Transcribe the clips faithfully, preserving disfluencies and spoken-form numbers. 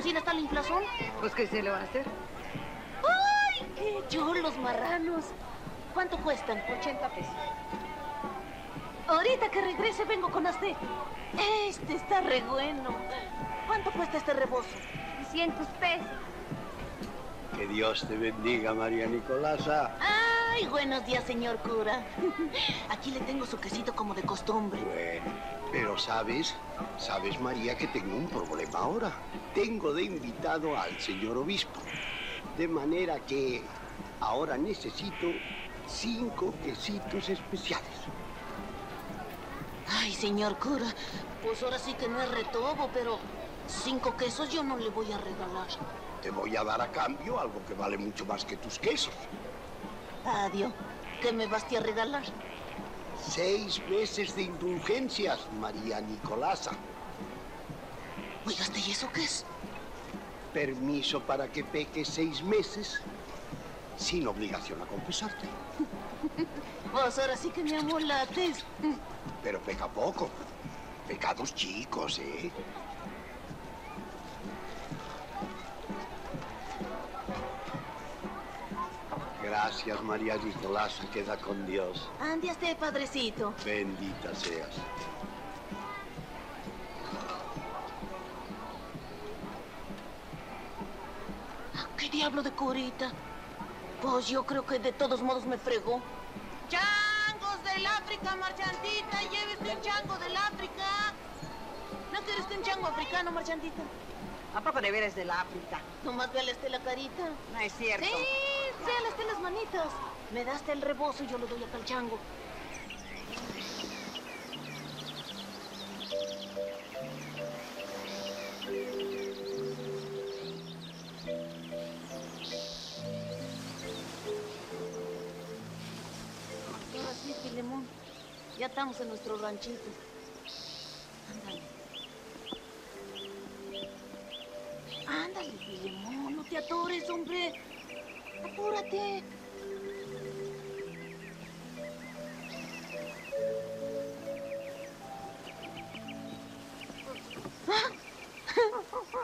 cansina está la inflación? Pues ¿qué se le va a hacer? ¡Ay, qué cholos marranos! ¿Cuánto cuestan? ochenta pesos. Ahorita que regrese vengo con este. Este está re bueno. ¿Cuánto cuesta este rebozo? doscientos pesos. Que Dios te bendiga, María Nicolasa. Ay, buenos días, señor cura. Aquí le tengo su quesito como de costumbre. Bueno, pero ¿sabes? ¿Sabes, María, que tengo un problema ahora? Tengo de invitado al señor obispo. De manera que ahora necesito cinco quesitos especiales. Ay, señor cura, pues ahora sí que no es retobo, pero cinco quesos yo no le voy a regalar. Te voy a dar a cambio algo que vale mucho más que tus quesos. Adiós. ¿Qué me vas a regalar? Seis meses de indulgencias, María Nicolasa. Oigaste, ¿y eso qué es? Permiso para que peques seis meses sin obligación a confesarte. Vos ahora sí que me amolates. Pero peca poco. Pecados chicos, ¿eh? Gracias, María Nicolasa, queda con Dios. Ande usted, padrecito. Bendita seas. ¿Qué diablo de curita? Pues yo creo que de todos modos me fregó. ¡Changos del África, marchandita! ¡Llévese un chango del África! ¿No quieres un chango africano, marchandita? ¿A poco de veras del África? Nomás véale usted la carita. No es cierto. ¡Sí! Dale usted las manitas. Me das el rebozo y yo lo doy acá al chango. Ahora sí, Filemón. Ya estamos en nuestro ranchito. Ándale. Ándale, Filemón. No te atores, hombre. ¡Apúrate!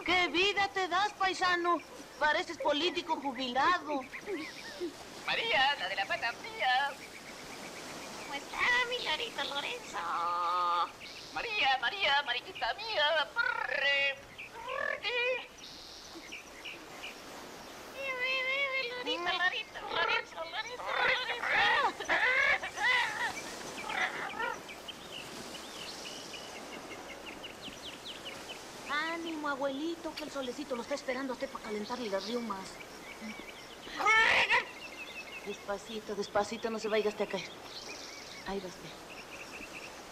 ¡Qué vida te das, paisano! Pareces político jubilado. María, la de la pata fría. ¿Cómo está, mi señorita Lorenzo? María, María, mariquita mía. Porre, porre. Lorito, Lorito, Lorito, Lorito, Lorito. Ánimo, abuelito, que el solecito lo está esperando a usted para calentarle las riumas. Despacito, despacito, no se vaya hasta a caer. Ahí va usted.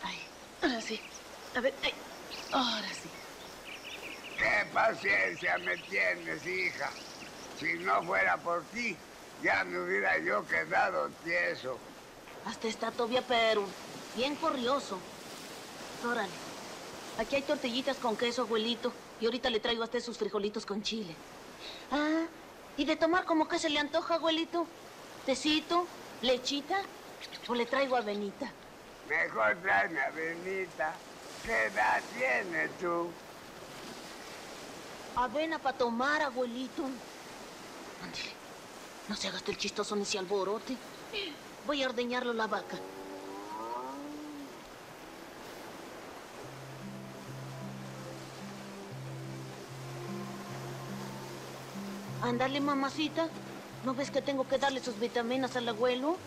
Ahí, ahora sí. A ver, ahí. Ahora sí. Qué paciencia me tienes, hija. Si no fuera por ti, ya me hubiera yo quedado tieso. Hasta está todavía pero bien corrioso. Órale, aquí hay tortillitas con queso, abuelito. Y ahorita le traigo a usted sus frijolitos con chile. Ah, ¿y de tomar como que se le antoja, abuelito? ¿Tecito? ¿Lechita? ¿O le traigo avenita? Mejor tráeme avenita. ¿Qué edad tienes tú? Avena para tomar, abuelito. No se haga el chistoso en ese alborote. Voy a ordeñarlo la vaca. Ándale, mamacita. ¿No ves que tengo que darle sus vitaminas al abuelo?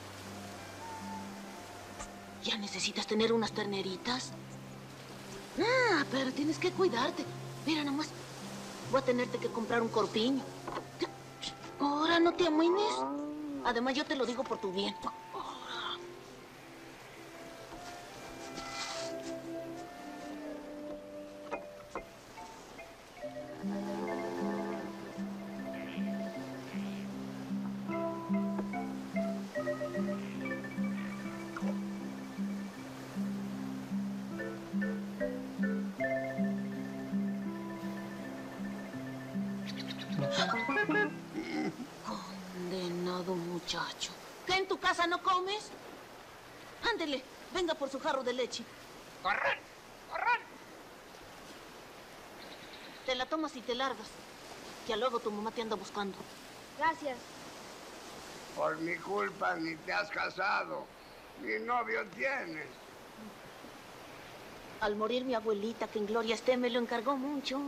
¿Ya necesitas tener unas terneritas? Ah, pero tienes que cuidarte. Mira nomás. Voy a tenerte que comprar un corpiño. Ahora no te amuines. Además, yo te lo digo por tu bien. Muchacho, ¿qué en tu casa no comes? Ándele, venga por su jarro de leche. ¡Corran! ¡Corran! Te la tomas y te largas. Ya luego tu mamá te anda buscando. Gracias. Por mi culpa ni te has casado. Ni novio tienes. Al morir mi abuelita, que en gloria esté, me lo encargó mucho.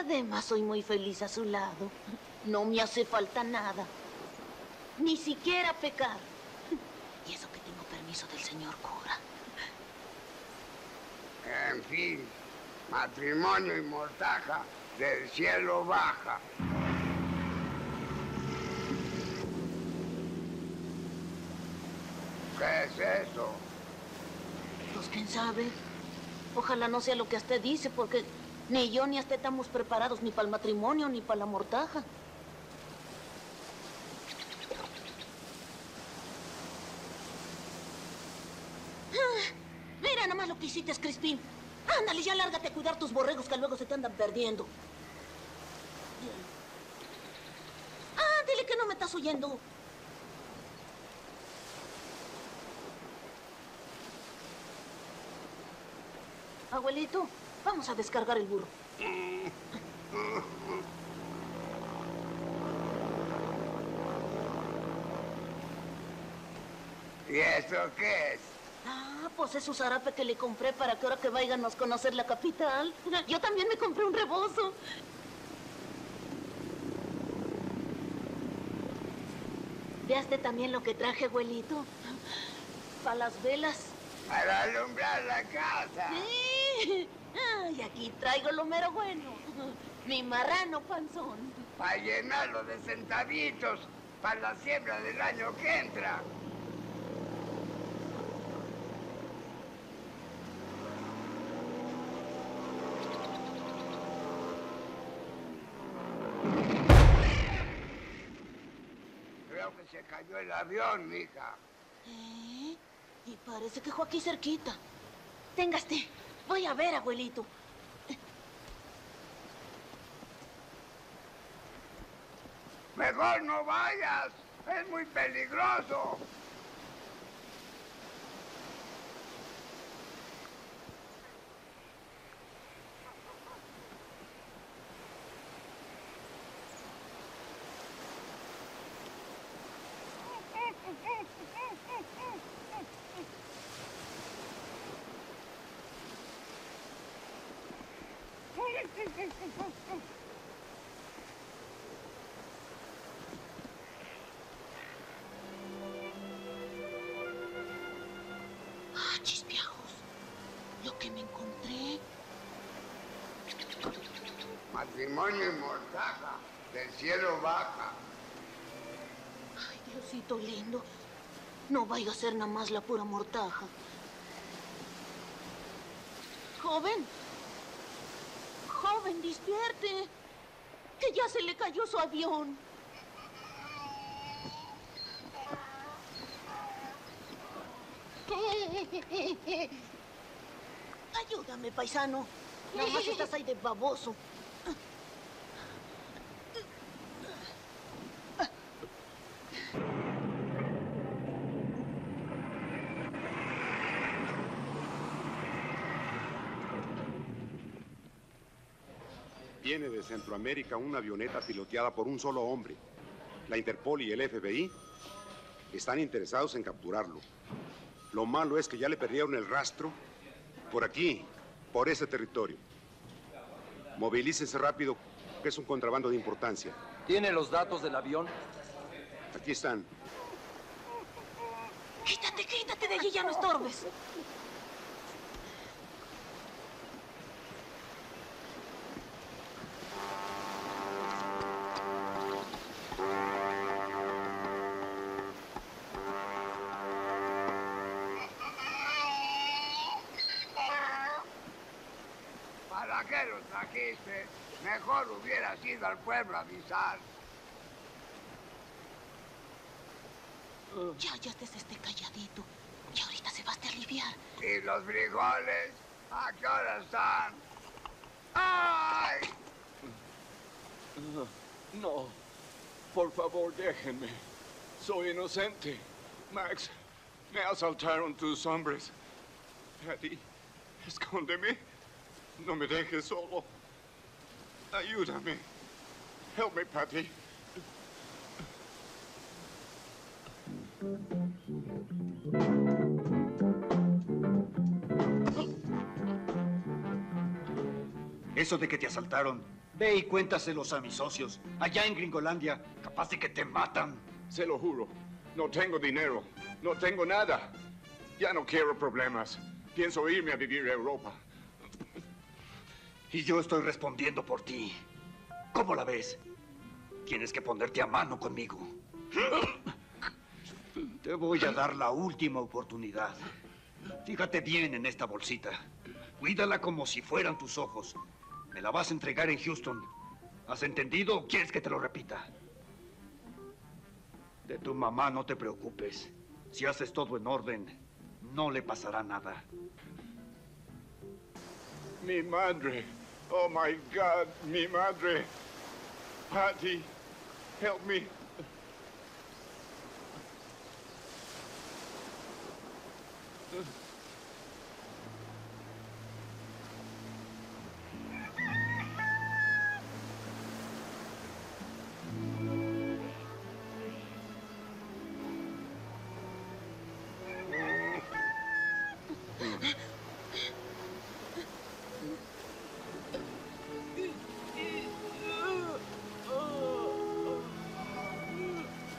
Además, soy muy feliz a su lado. No me hace falta nada. Ni siquiera pecar. Y eso que tengo permiso del señor cura. En fin, matrimonio y mortaja del cielo baja. ¿Qué es eso? Pues quién sabe. Ojalá no sea lo que usted dice, porque ni yo ni usted estamos preparados ni para el matrimonio ni para la mortaja. Mira nomás lo que hiciste, Crispín. Ándale, ya lárgate a cuidar tus borregos que luego se te andan perdiendo. Ah, dile que no me estás oyendo. Abuelito, vamos a descargar el burro. ¿Y eso qué es? Ah, pues es un zarape que le compré para que ahora que vayan a conocer la capital. Yo también me compré un rebozo. ¿Veaste también lo que traje, abuelito? Para las velas. Para alumbrar la casa. Sí. Ay, aquí traigo lo mero bueno. Mi marrano panzón. Para llenarlo de centavitos para la siembra del año que entra. Se cayó el avión, mija. ¿Eh? Y parece que fue aquí cerquita. Téngaste. Voy a ver, abuelito. Mejor no vayas. Es muy peligroso. Ah, chispiajos. Lo que me encontré. Matrimonio y mortaja. Del cielo baja. Ay, Diosito lindo. No vaya a ser nada más la pura mortaja. Joven. Joven, despierte, que ya se le cayó su avión. Ayúdame, paisano. Nada más estás ahí de baboso. Viene de Centroamérica una avioneta piloteada por un solo hombre. La Interpol y el F B I están interesados en capturarlo. Lo malo es que ya le perdieron el rastro por aquí, por ese territorio. Movilícese rápido, que es un contrabando de importancia. ¿Tiene los datos del avión? Aquí están. Quítate, quítate de allí, ya no estorbes. Mejor hubieras ido al pueblo a avisar. Ya, ya te esté calladito. Y ahorita se vas a aliviar. ¿Y los frijoles? ¿A qué hora están? ¡Ay! No, por favor, déjenme. Soy inocente. Max, me asaltaron tus hombres. Patty, escóndeme. No me dejes solo. Ayúdame. Help me, Patty. Eso de que te asaltaron, ve y cuéntaselos a mis socios. Allá en Gringolandia, capaz de que te matan. Se lo juro, no tengo dinero, no tengo nada. Ya no quiero problemas. Pienso irme a vivir a Europa. Y yo estoy respondiendo por ti. ¿Cómo la ves? Tienes que ponerte a mano conmigo. Te voy a dar la última oportunidad. Fíjate bien en esta bolsita. Cuídala como si fueran tus ojos. Me la vas a entregar en Houston. ¿Has entendido o quieres que te lo repita? De tu mamá no te preocupes. Si haces todo en orden, no le pasará nada. Mi madre. Oh, my God. Mi madre. Patty, help me.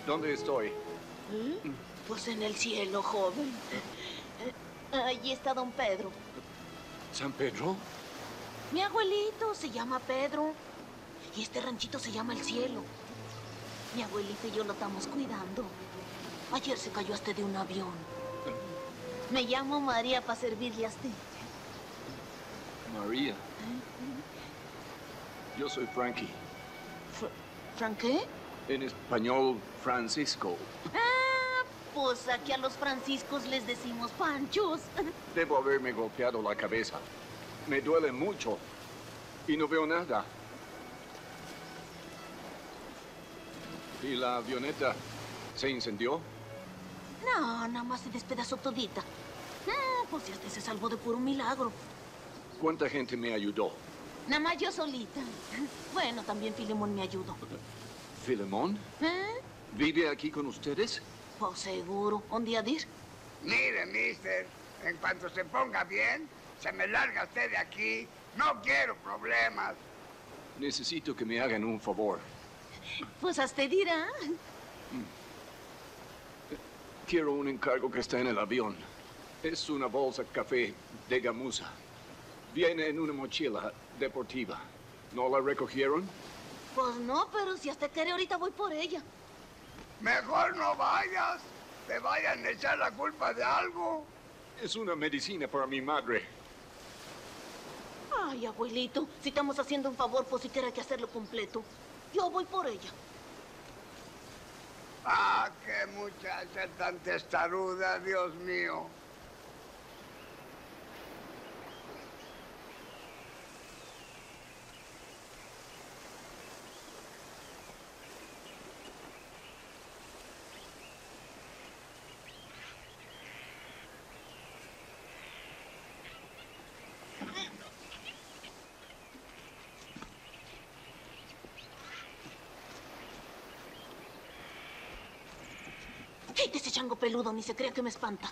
¿Dónde estoy? ¿Mm? Pues en el cielo, joven. Allí está don Pedro. ¿San Pedro? Mi abuelito se llama Pedro. Y este ranchito se llama El Cielo. Mi abuelito y yo lo estamos cuidando. Ayer se cayó hasta de un avión. Me llamo María para servirle a usted. María. ¿Eh? Yo soy Frankie. Fra- ¿Franqué? En español, Francisco. Ah, pues aquí a los franciscos les decimos panchos. Debo haberme golpeado la cabeza. Me duele mucho y no veo nada. ¿Y la avioneta se incendió? No, nada más se despedazó todita. Ah, pues ya usted se salvó de puro milagro. ¿Cuánta gente me ayudó? Nada más yo solita. Bueno, también Filemón me ayudó. ¿Filemón? ¿Eh? ¿Vive aquí con ustedes? Pues seguro. ¿Dónde ha de ir? Mire, mister, en cuanto se ponga bien, se me larga usted de aquí. No quiero problemas. Necesito que me hagan un favor. Pues hasta dirá. Quiero un encargo que está en el avión. Es una bolsa café de gamuza. Viene en una mochila deportiva. ¿No la recogieron? Pues no, pero si hasta quiere ahorita voy por ella. Mejor no vayas. Te vayan a echar la culpa de algo. Es una medicina para mi madre. Ay, abuelito, si estamos haciendo un favor, pues si tiene que hacerlo completo. Yo voy por ella. Ah, qué muchacha tan testaruda, Dios mío. Ese chango peludo ni se crea que me espanta.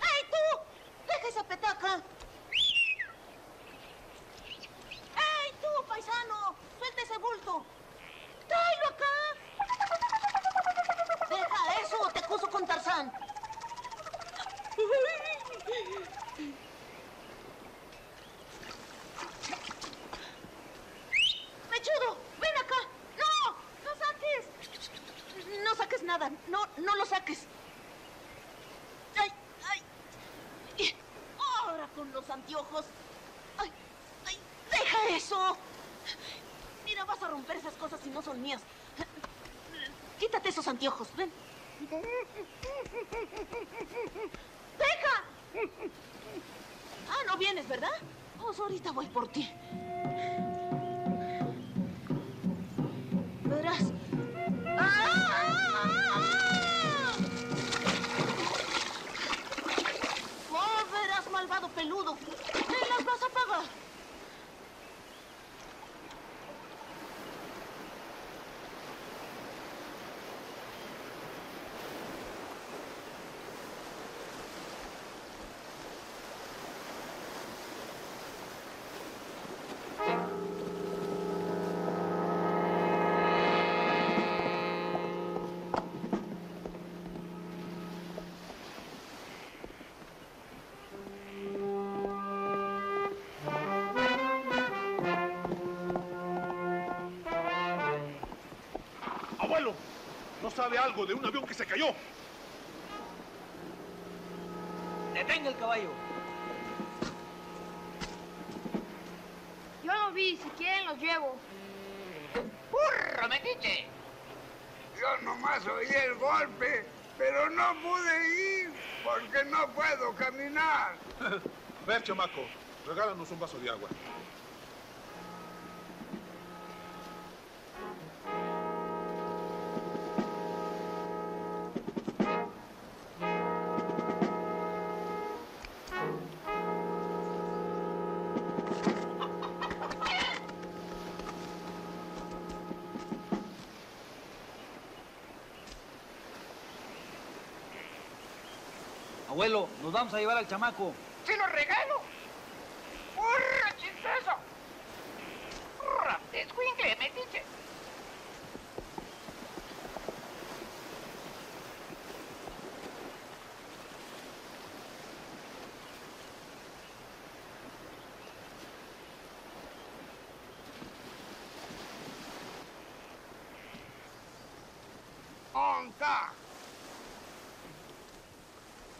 ¡Ay, tú! ¡Deja esa petaca! Quítate esos anteojos, ven. ¡Deja! Ah, no vienes, ¿verdad? Pues ahorita voy por ti. Verás. ¡Ah! ¡Oh, verás, malvado peludo! ¡Te las vas a pagar! ¿Sabe algo de un avión que se cayó? ¡Detenga el caballo! Yo lo vi, si quieren los llevo. ¡Hurra, metiche! Yo nomás oí el golpe, pero no pude ir porque no puedo caminar. Ver, chamaco, regálanos un vaso de agua. Abuelo, nos vamos a llevar al chamaco. ¡Se lo regalo! ¡Hurra, chistoso! ¡Hurra, descuincle, metiche! ¡Onta!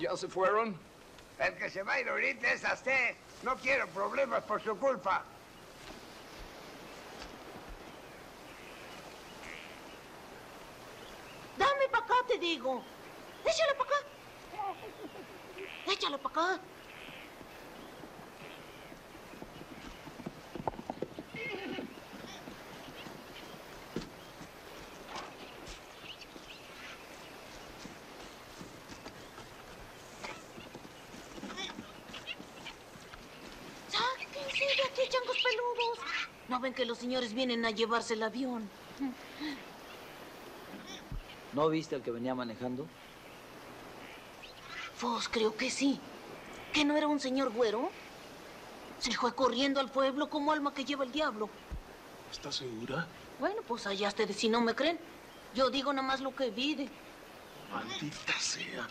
¿Ya se fueron? El que se va a ir ahorita es a usted. No quiero problemas por su culpa. Dame para acá, te digo. Échalo para acá. Échalo para acá. ¿Saben que los señores vienen a llevarse el avión? ¿No viste al que venía manejando? Pues creo que sí. ¿Que no era un señor güero? Se fue corriendo al pueblo como alma que lleva el diablo. ¿Estás segura? Bueno, pues allá ustedes si no me creen. Yo digo nomás lo que vi de... Maldita sea.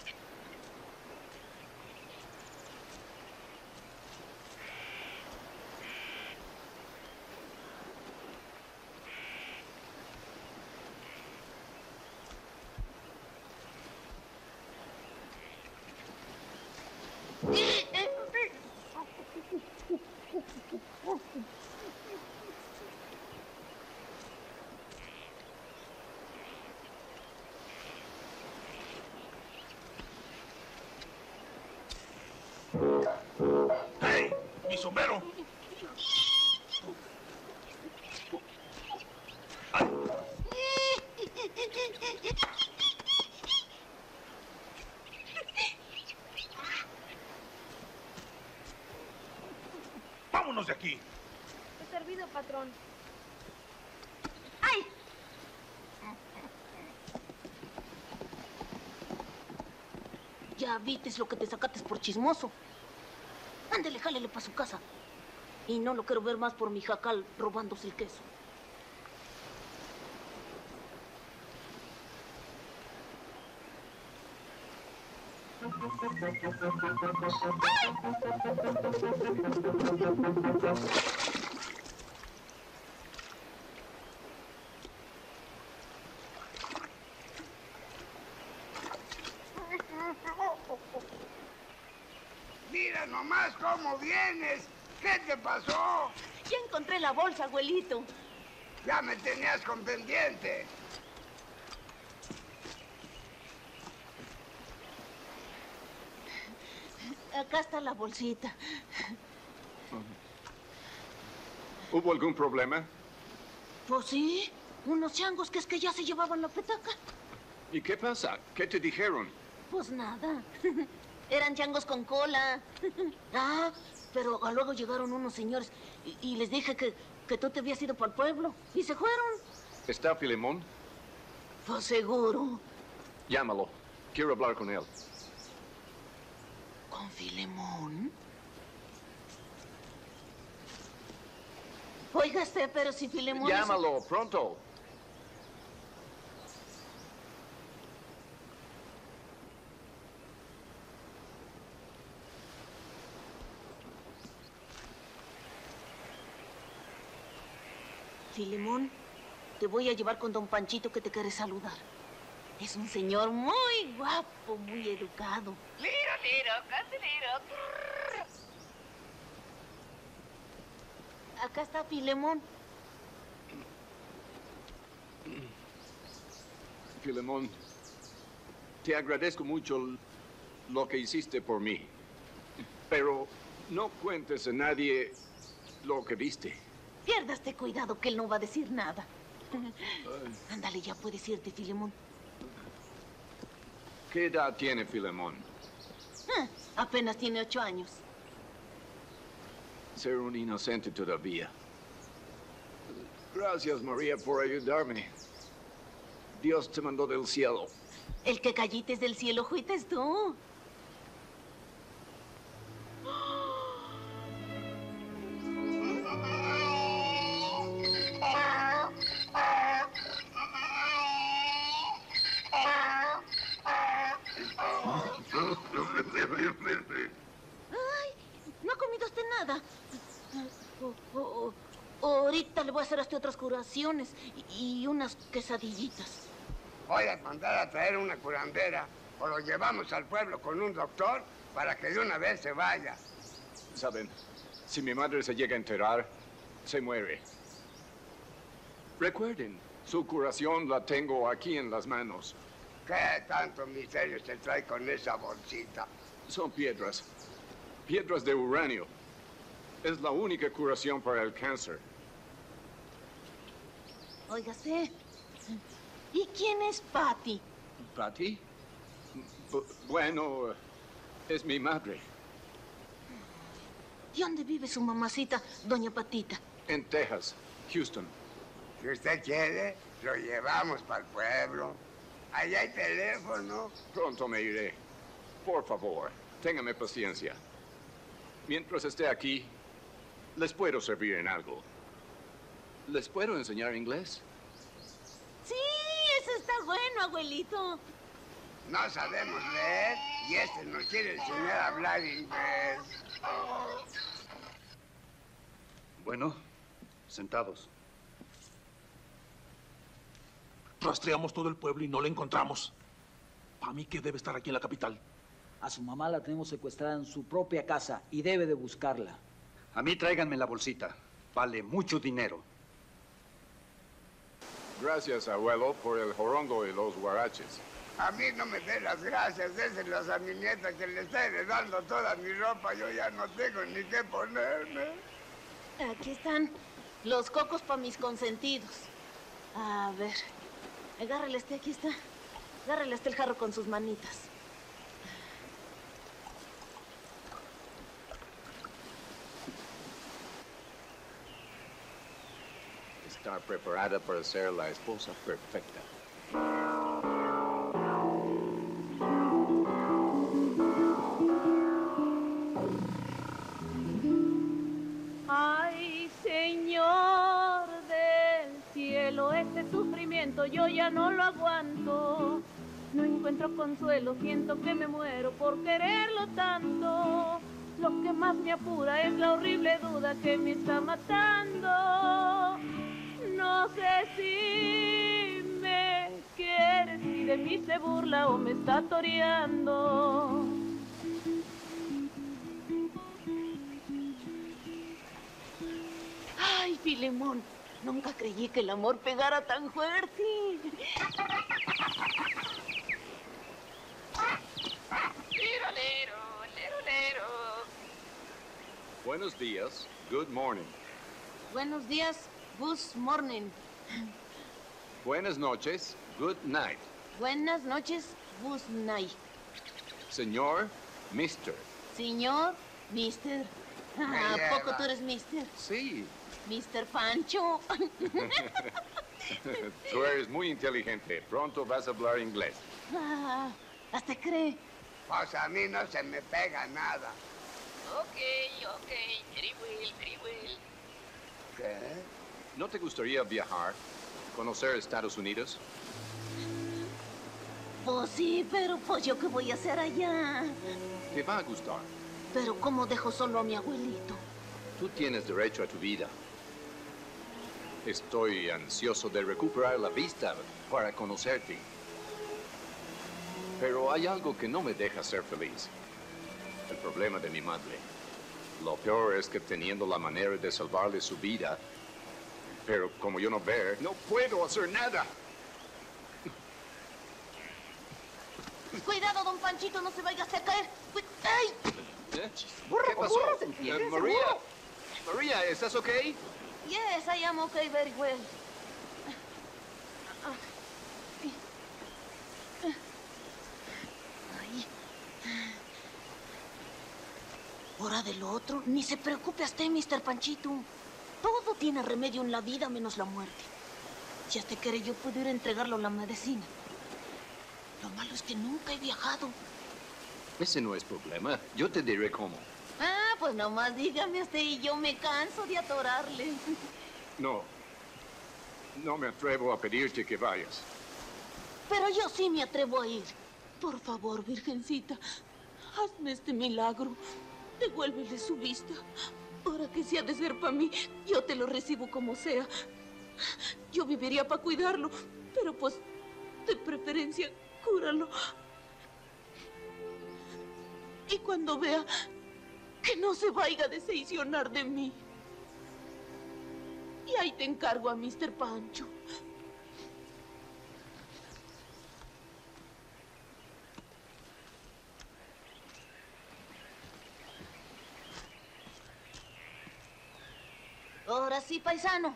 ¡Hey! ¡Mi sombrero! Ay. ¡Vámonos de aquí! Está servido, patrón. ¡Ay! Ya vites lo que te sacates por chismoso. Ándele, jálele para su casa. Y no lo quiero ver más por mi jacal robándose el queso. ¡Ay! ¿Cómo vienes? ¿Qué te pasó? Ya encontré la bolsa, abuelito. Ya me tenías con pendiente. acá está la bolsita. ¿Hubo algún problema? Pues sí, unos changos que es que ya se llevaban la petaca. ¿Y qué pasa? ¿Qué te dijeron? Pues nada. Eran changos con cola. Ah, pero luego llegaron unos señores y, y les dije que, que tú te habías ido para el pueblo y se fueron. ¿Está Filemón? Pues seguro. Llámalo. Quiero hablar con él. ¿Con Filemón? Oiga usted, pero si Filemón... Llámalo, es... pronto. Filemón, te voy a llevar con don Panchito que te quiere saludar. Es un señor muy guapo, muy educado. Liro, liro, casi liro. Acá está Filemón. Filemón, te agradezco mucho lo que hiciste por mí. Pero no cuentes a nadie lo que viste. Piérdaste cuidado, que él no va a decir nada. Ándale, ya puedes irte, Filemón. ¿Qué edad tiene Filemón? Ah, apenas tiene ocho años. Ser un inocente todavía. Gracias, María, por ayudarme. Dios te mandó del cielo. El que callites del cielo, juites tú. Otras curaciones y, y unas quesadillitas. Voy a mandar a traer una curandera o lo llevamos al pueblo con un doctor para que de una vez se vaya. Saben, si mi madre se llega a enterar, se muere. Recuerden, su curación la tengo aquí en las manos. ¿Qué tanto misterio se trae con esa bolsita? Son piedras, piedras de uranio. Es la única curación para el cáncer. Óigase, ¿y quién es Patty? ¿Patty? B bueno, es mi madre. ¿Y dónde vive su mamacita, doña Patita? En Texas, Houston. Si usted quiere, lo llevamos para el pueblo. Allá hay teléfono. Pronto me iré. Por favor, téngame paciencia. Mientras esté aquí, les puedo servir en algo. ¿Les puedo enseñar inglés? Sí, eso está bueno, abuelito. No sabemos leer y este nos quiere enseñar a hablar inglés. Bueno, sentados. Rastreamos todo el pueblo y no le encontramos. Para mí que debe estar aquí en la capital. A su mamá la tenemos secuestrada en su propia casa y debe de buscarla. A mí tráiganme la bolsita. Vale mucho dinero. Gracias, abuelo, por el jorongo y los guaraches. A mí no me dé las gracias, déselas a mi nieta que le está heredando toda mi ropa. Yo ya no tengo ni qué ponerme. Aquí están los cocos para mis consentidos. A ver, agárrale este, aquí está. Agárrale este el jarro con sus manitas. Estar preparada para ser la esposa perfecta. Ay, Señor del cielo, este sufrimiento yo ya no lo aguanto. No encuentro consuelo, siento que me muero por quererlo tanto. Lo que más me apura es la horrible duda que me está matando. No sé si me quiere, si de mí se burla o me está toreando. Ay, Filemón, nunca creí que el amor pegara tan fuerte. Lero, lero, lero, lero. Buenos días, good morning. Buenos días, good morning. Buenas noches, good night. Buenas noches, good night. Señor, mister. Señor, mister. ¿A poco tú eres mister? Sí. Mister Pancho. Tú eres muy inteligente. Pronto vas a hablar inglés. Ah, ¿hasta cree? Pues a mí no se me pega nada. Ok, ok. Very well, very well. ¿Qué? ¿No te gustaría viajar? ¿Conocer Estados Unidos? Pues sí, pero pues yo qué voy a hacer allá. Te va a gustar. Pero ¿cómo dejo solo a mi abuelito? Tú tienes derecho a tu vida. Estoy ansioso de recuperar la vista para conocerte. Pero hay algo que no me deja ser feliz. El problema de mi madre. Lo peor es que teniendo la manera de salvarle su vida, pero como yo no veo, no puedo hacer nada. Cuidado, don Panchito, no se vaya a hacer caer. ¡Ay! ¿Eh? ¿Qué pasó? Uh, María, María, ¿estás ok? Yes, I am okay, very well. Ay. Hora del otro, ni se preocupe hasta mister Panchito. Todo tiene remedio en la vida menos la muerte. Si hasta quiere yo pudiera entregarlo a la medicina. Lo malo es que nunca he viajado. Ese no es problema. Yo te diré cómo. Ah, pues nomás dígame usted y yo me canso de atorarle. No. No me atrevo a pedirte que vayas. Pero yo sí me atrevo a ir. Por favor, Virgencita, hazme este milagro. Devuélvele su vista. Ahora que sea de ser para mí, yo te lo recibo como sea. Yo viviría para cuidarlo, pero pues, de preferencia, cúralo. Y cuando vea, que no se vaya a decepcionar de mí. Y ahí te encargo a mister Pancho. Ahora sí, paisano.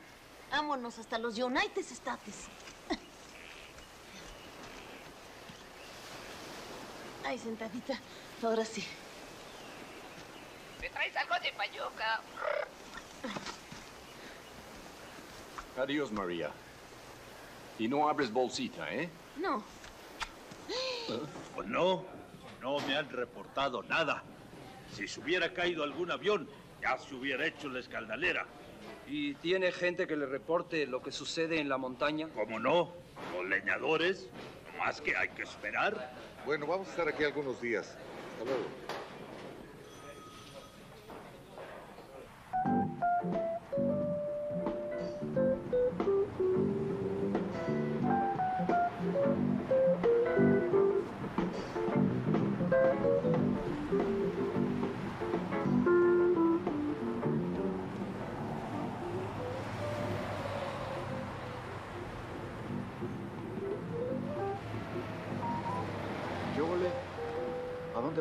Vámonos hasta los United States. Ay, sentadita. Ahora sí. ¿Me traes algo de payuca? Adiós, María. Y no abres bolsita, ¿eh? No. Pues no. No me han reportado nada. Si se hubiera caído algún avión, ya se hubiera hecho la escaldalera. ¿Y tiene gente que le reporte lo que sucede en la montaña? ¿Cómo no? Los leñadores. Nomás que hay que esperar. Bueno, vamos a estar aquí algunos días. Hasta luego.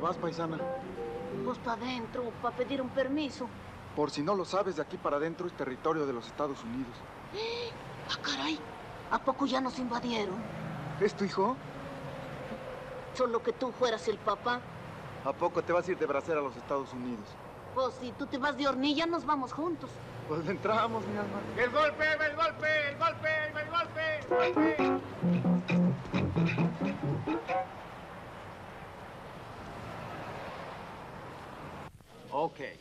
¿Vas, paisana? Pues para adentro, para pedir un permiso. Por si no lo sabes, de aquí para adentro es territorio de los Estados Unidos. ¡Ah, caray! ¿A poco ya nos invadieron? ¿Es tu hijo? Solo que tú fueras el papá. ¿A poco te vas a ir de bracera a los Estados Unidos? Pues si tú te vas de hornilla, nos vamos juntos. Pues entramos, mi alma. ¡El golpe, el golpe, el golpe, el golpe! ¡El golpe! Okay.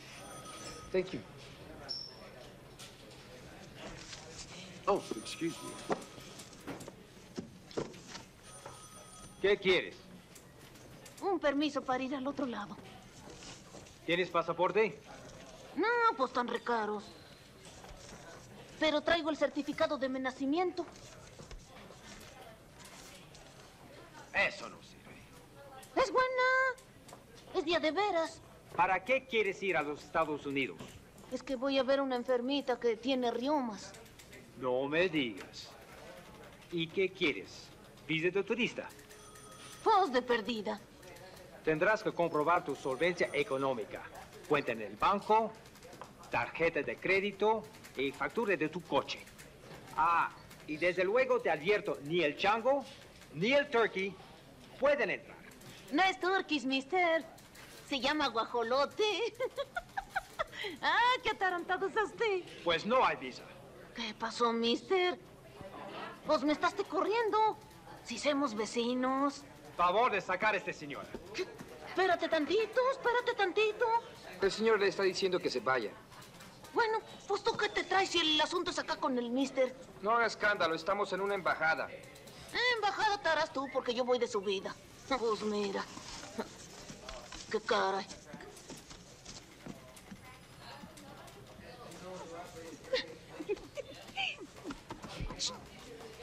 Thank you. Oh, excuse me. ¿Qué quieres? Un permiso para ir al otro lado. ¿Tienes pasaporte? No, pues tan recaros. Pero traigo el certificado de mi nacimiento. Eso no sirve. Es buena. Es día de veras. ¿Para qué quieres ir a los Estados Unidos? Es que voy a ver a una enfermita que tiene riomas. No me digas. ¿Y qué quieres? ¿Visa de turista? Pues de perdida. Tendrás que comprobar tu solvencia económica. Cuenta en el banco, tarjeta de crédito y factura de tu coche. Ah, y desde luego te advierto, ni el chango ni el turkey pueden entrar. No es turquís, mister. Se llama guajolote. Ah, qué atarantado es usted. Pues no hay visa. ¿Qué pasó, mister? Pues me estás te corriendo. Si somos vecinos. Favor de sacar a este señor. ¿Qué? Espérate tantito, espérate tantito. El señor le está diciendo que se vaya. Bueno, pues tú qué te traes si el asunto es acá con el mister. No haga escándalo, estamos en una embajada. Embajada te harás tú porque yo voy de subida. Pues mira. Qué caray.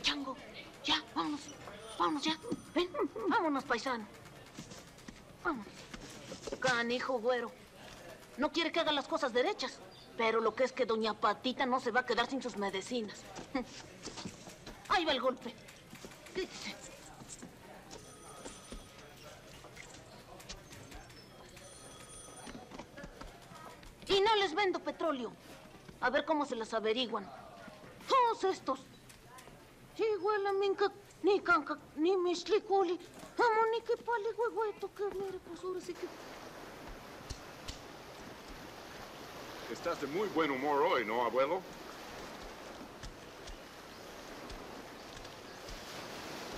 Chango, ya, vámonos. Vámonos ya. Ven, vámonos, paisano. Vamos. Canijo güero. No quiere que haga las cosas derechas. Pero lo que es que doña Patita no se va a quedar sin sus medicinas. Ahí va el golpe. ¿Qué dice? Y no les vendo petróleo. A ver cómo se las averiguan. Todos estos. Chihuela, minca, ni canca, ni misliculi. Vamos, ni que pali, huehueto, que mire, pues ahora sí que... Estás de muy buen humor hoy, ¿no, abuelo?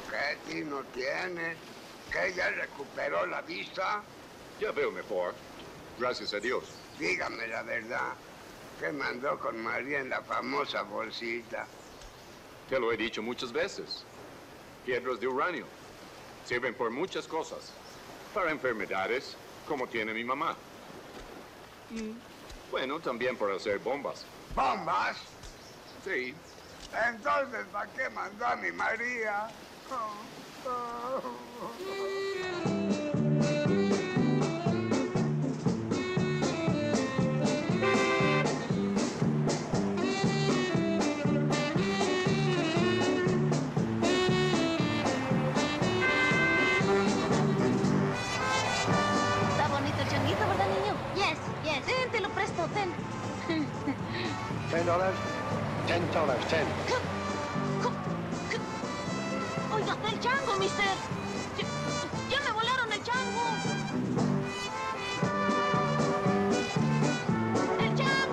¿Qué tino tiene? ¿Que ya recuperó la vista? Ya veo mejor, gracias a Dios. Dígame la verdad, ¿qué mandó con María en la famosa bolsita? Te lo he dicho muchas veces. Piedras de uranio sirven por muchas cosas. Para enfermedades, como tiene mi mamá. Mm. Bueno, también por hacer bombas. ¿Bombas? Sí. Entonces, ¿para qué mandó a mi María? Oh, oh. Ten dólares, ten dólares, ten. Oiga, el chango, mister. Ya, ya me volaron el chango. ¡El chango!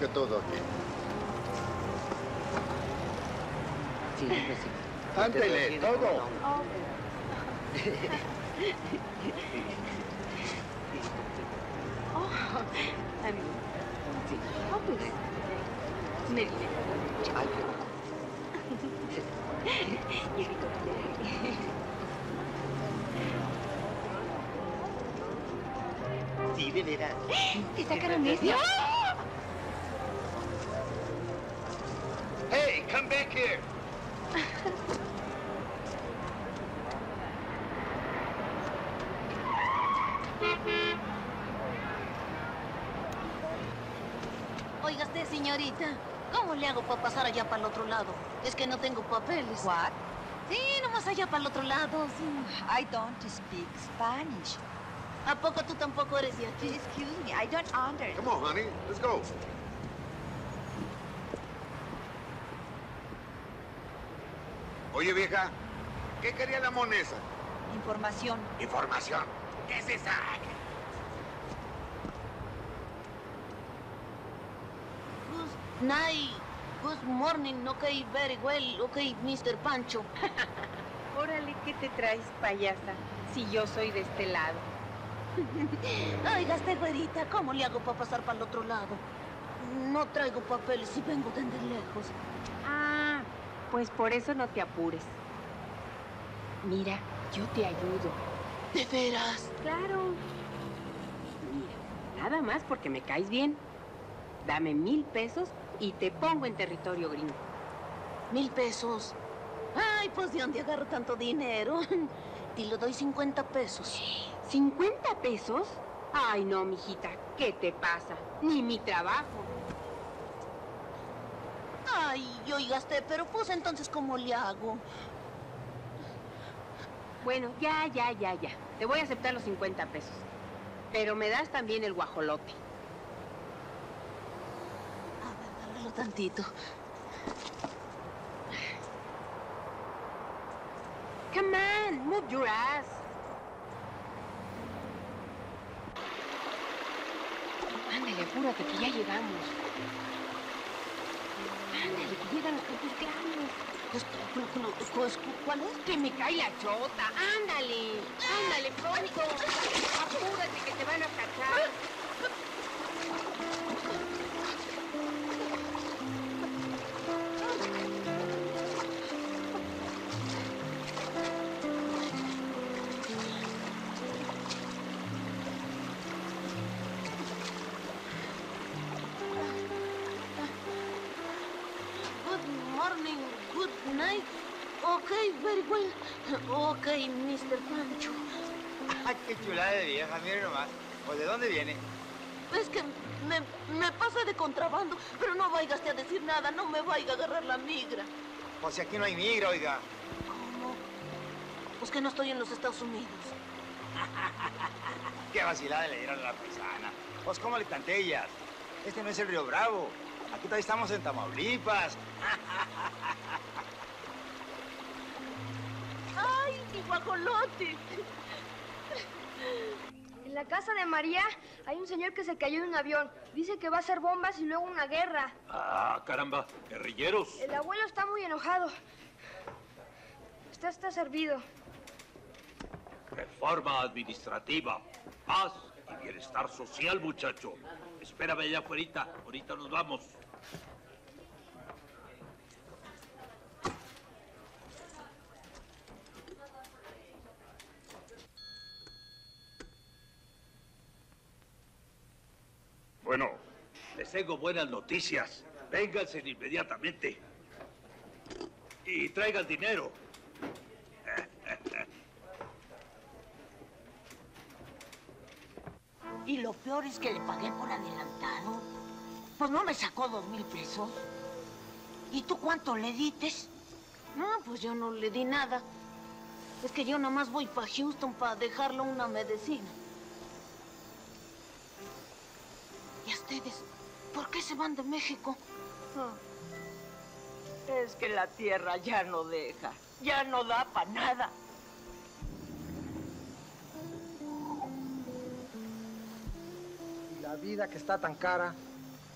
Que todo aquí. Sí, pues sí. Ándele, todo. todo. Oh, amigo. Sí. Oh, pues. Me dile. Ay, qué rico. Sí, de veras. ¿Te sacaron eso? Come back here. Oiga usted, señorita, ¿cómo le hago para pasar allá para el otro lado? Es que no tengo papeles. What? Sí, nomás allá para el otro lado, sí. I don't speak Spanish. ¿A poco tú tampoco eres de aquí? Excuse me, I don't understand. Come on, honey, let's go. Oye, vieja, ¿qué quería la monesa? Información. ¿Información? ¿Qué es esa? Good night, good morning, ok, very well, ok, mister Pancho. Órale, ¿qué te traes, payasa, si yo soy de este lado? Oiga, este güerita, ¿cómo le hago para pasar para el otro lado? No traigo papeles y vengo desde lejos. Ah... Pues por eso no te apures. Mira, yo te ayudo. ¿De veras? Claro. Mira, nada más porque me caes bien. Dame mil pesos y te pongo en territorio gringo. ¿Mil pesos? Ay, pues ¿de dónde agarro tanto dinero? Te lo doy cincuenta pesos. ¿cincuenta pesos? Ay, no, mijita, ¿qué te pasa? Ni mi trabajo. Ay, yo gasté, pero pues entonces, ¿cómo le hago? Bueno, ya, ya, ya, ya. Te voy a aceptar los cincuenta pesos. Pero me das también el guajolote. A ver, agárralo tantito. Come on, move your ass. Ándale, apúrate, que ya llegamos. Ándale, que llegan los capislanes. ¿Cuál es? Que me cae la chota. Ándale, ándale, pronto. Apúrate, que te van a cachar. Ok, mister Pancho. ¡Qué chulada de vieja! Mire nomás. ¿O de dónde viene? Es que me, me pasa de contrabando, pero no vayas a decir nada. No me vaya a agarrar la migra. Pues si aquí no hay migra, oiga. ¿Cómo? Pues que no estoy en los Estados Unidos. ¡Qué vacilada le dieron a la paisana! Pues cómo le tantellas. Este no es el Río Bravo. Aquí todavía estamos en Tamaulipas. ¡Ay, mi guajolote! En la casa de María hay un señor que se cayó de un avión. Dice que va a hacer bombas y luego una guerra. ¡Ah, caramba! ¡Guerrilleros! El abuelo está muy enojado. Usted está servido. Reforma administrativa, paz y bienestar social, muchacho. Espérame allá afuera. Ahorita nos vamos. Bueno, les tengo buenas noticias. Vénganse inmediatamente. Y traigan dinero. Y lo peor es que le pagué por adelantado. Pues no me sacó dos mil pesos. ¿Y tú cuánto le dites? No, pues yo no le di nada. Es que yo nada más voy para Houston para dejarle una medicina. ¿Y ustedes? ¿Por qué se van de México? Oh. Es que la tierra ya no deja, ya no da para nada. Y la vida que está tan cara,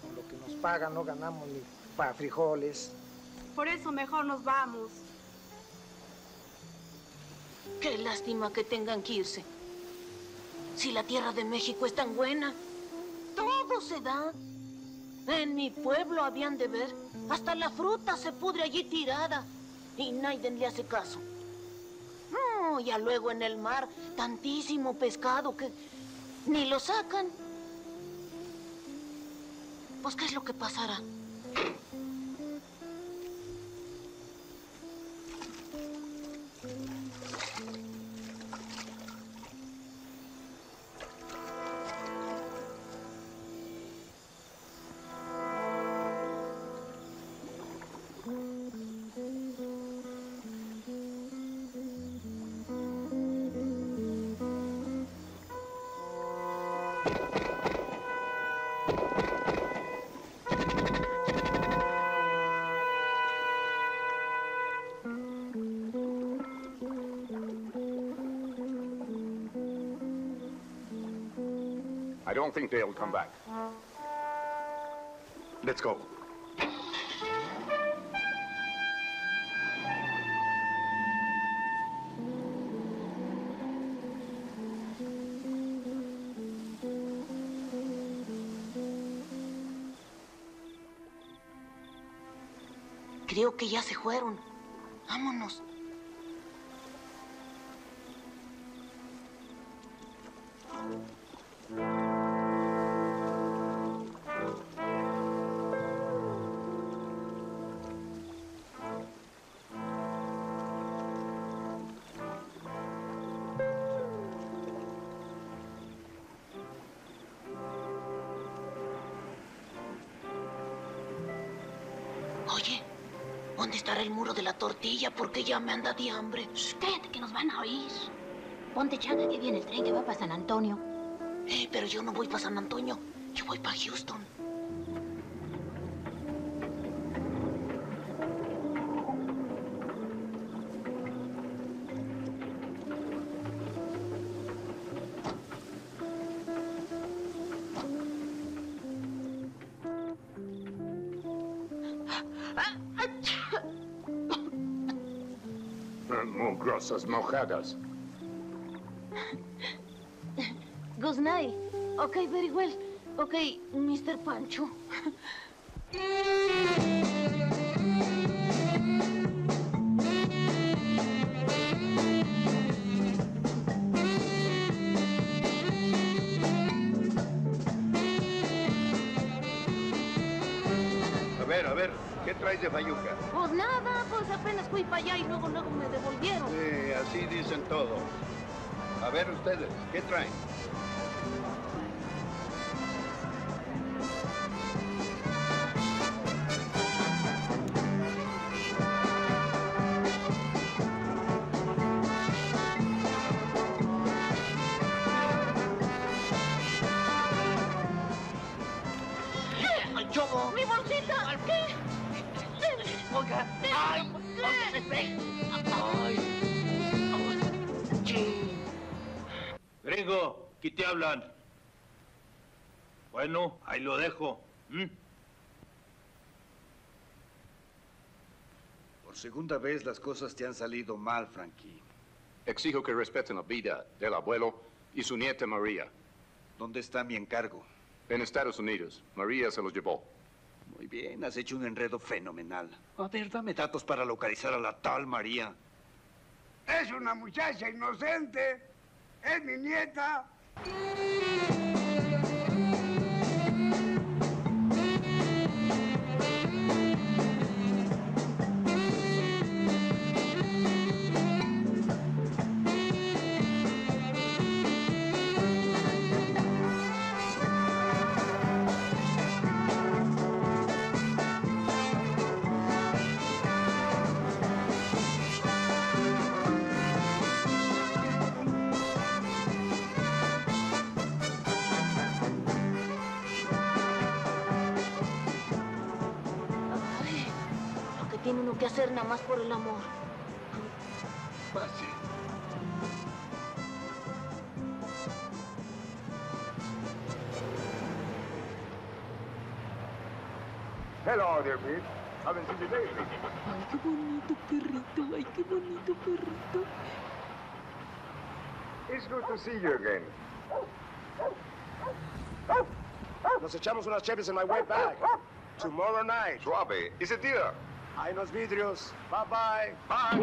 con lo que nos pagan no ganamos ni para frijoles. Por eso mejor nos vamos. Qué lástima que tengan que irse. Si la tierra de México es tan buena. Todo se da. En mi pueblo habían de ver. Hasta la fruta se pudre allí tirada. Y Naiden le hace caso. No, ya luego en el mar, tantísimo pescado que ni lo sacan. Pues, ¿qué es lo que pasará? I don't think they'll come back. Let's go. Creo que ya se fueron. Vámonos. ¿Dónde estará el muro de la tortilla? Porque ya me anda de hambre. Shh, cállate, que nos van a oír. Ponte chaca, que viene el tren que va para San Antonio. Eh, pero yo no voy para San Antonio. Yo voy para Houston. Mugrosas mojadas. Good night. Ok, very well. Ok, mister Pancho. A ver, a ver, ¿qué traes de Fayuca? Pues nada, pues apenas fui para allá y luego, luego me devolvieron. Sí, así dicen todos. A ver ustedes, ¿qué traen? ¿Y te hablan? Bueno, ahí lo dejo. ¿Mm? Por segunda vez las cosas te han salido mal, Frankie. Exijo que respeten la vida del abuelo y su nieta María. ¿Dónde está mi encargo? En Estados Unidos. María se los llevó. Muy bien, has hecho un enredo fenomenal. A ver, dame datos para localizar a la tal María. Es una muchacha inocente. Es mi nieta. Tiene uno que hacer nada más por el amor. Pase. Hello there, Pete. Haven't seen you lately. Ay, qué bonito perrito. Ay, qué bonito perrito. It's good to see you again. Nos echamos unas cheves en my way back. Tomorrow night. Suave. Is it there? Hay unos vidrios. Bye, bye. Bye.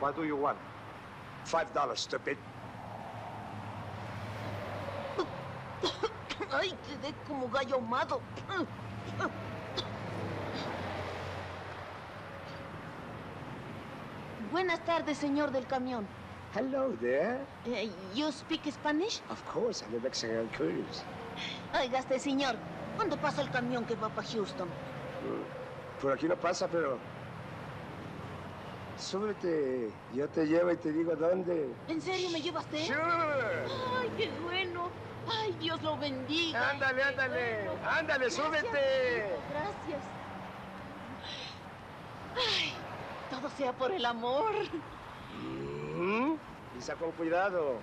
What do you want? Five dollars, stupid. Ay, quedé como gallo ahumado. Buenas tardes, señor del camión. Hello there. Uh, you speak Spanish? Of course, I'm a Mexican cruise. Oiga, este señor, ¿cuándo pasa el camión que va para Houston? Mm. Por aquí no pasa, pero... Súbete, yo te llevo y te digo dónde. ¿En serio me llevaste? Sure. Ay, qué bueno. ¡Ay, Dios lo bendiga! ¡Ándale, ándale! Bueno. ¡Ándale, gracias, súbete! Gracias. ¡Ay! Todo sea por el amor. Mm-hmm. Y sacó cuidado.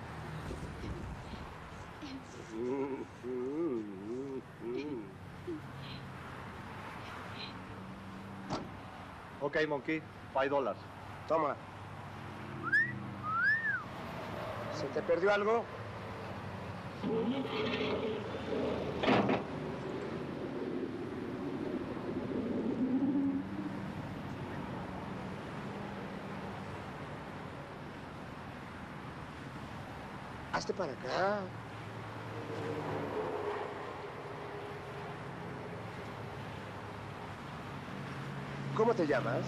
Ok, Monkey, five dólares. Toma. ¿Se te perdió algo? Hazte para acá. ¿Cómo te llamas?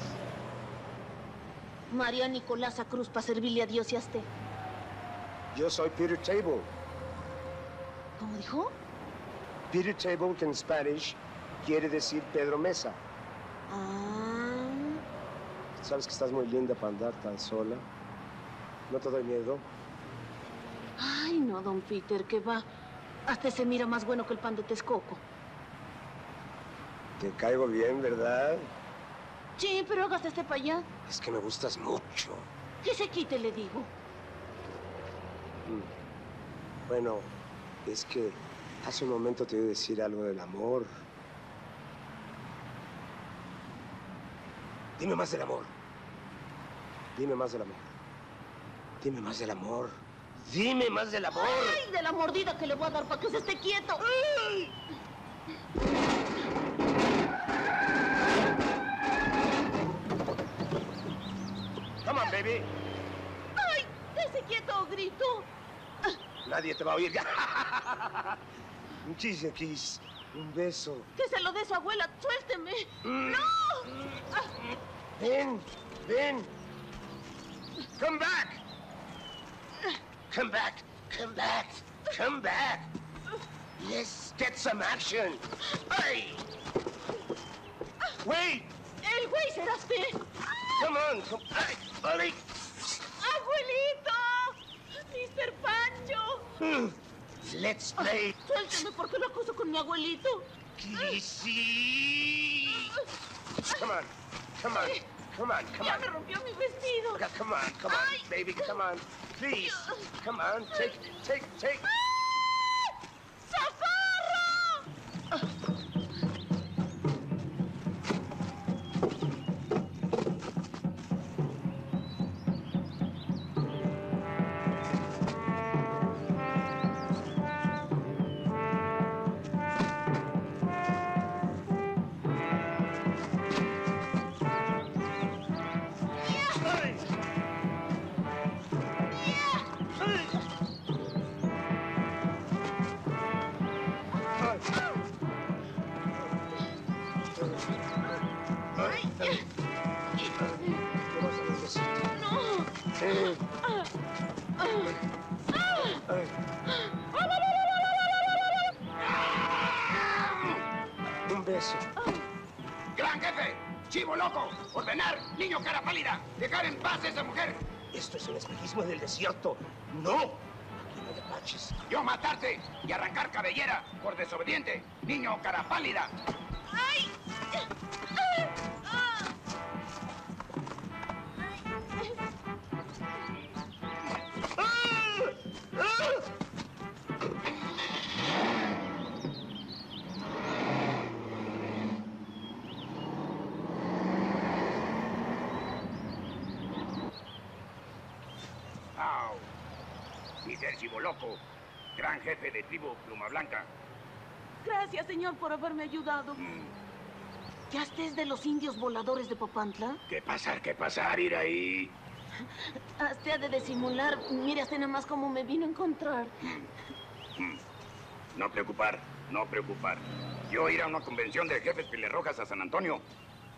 María Nicolasa Cruz, para servirle a Dios y a usted. Yo soy Peter Chabo. ¿Cómo dijo? Peter Chabo, que en Spanish quiere decir Pedro Mesa. Ah. Sabes que estás muy linda para andar tan sola. ¿No te doy miedo? Ay, no, don Peter, que va. Hasta se mira más bueno que el pan de Texcoco. Te caigo bien, ¿verdad? Sí, pero hágase este para allá. Es que me gustas mucho. Que se quite, le digo. Mm. Bueno, es que hace un momento te iba a decir algo del amor. Dime más del amor. Dime más del amor. Dime más del amor. Dime más del amor. ¡Ay, de la mordida que le voy a dar para que se esté quieto! ¡Ay! Come on, baby. ¡Ay, ese quieto grito! Nadie te va a oír. Un chiste, kiss. Un beso. Que se lo dé su abuela. Suélteme. Mm. ¡No! Mm. Ven, ven. Come back. Come back, come back, come back. Let's get some action. Hey! Wait! El güey será usted. Come on, come back, buddy. Abuelito, mister Pancho. Let's play. Suéltame, ¿por qué lo acuso con mi abuelito? Kissy. Come on, come on, come on, come on. Ya me rompió mi vestido. Come on, come on, Ay. baby, come on. Please, come on, take, take, take. ¡Ah! ¡Socorro! Del desierto. ¡No! Aquí no te paches. Yo matarte y arrancar cabellera por desobediente, niño cara pálida. ¡Ay! Loco, gran jefe de tribu Pluma Blanca. Gracias, señor, por haberme ayudado. Mm. ¿Ya estés de los indios voladores de Popantla? ¿Qué pasar, qué pasar, ir ahí? Hasta de disimular. Mira, hasta nada más cómo me vino a encontrar. Mm. Mm. No preocupar, no preocupar. Yo ir a una convención de jefes pilerrojas a San Antonio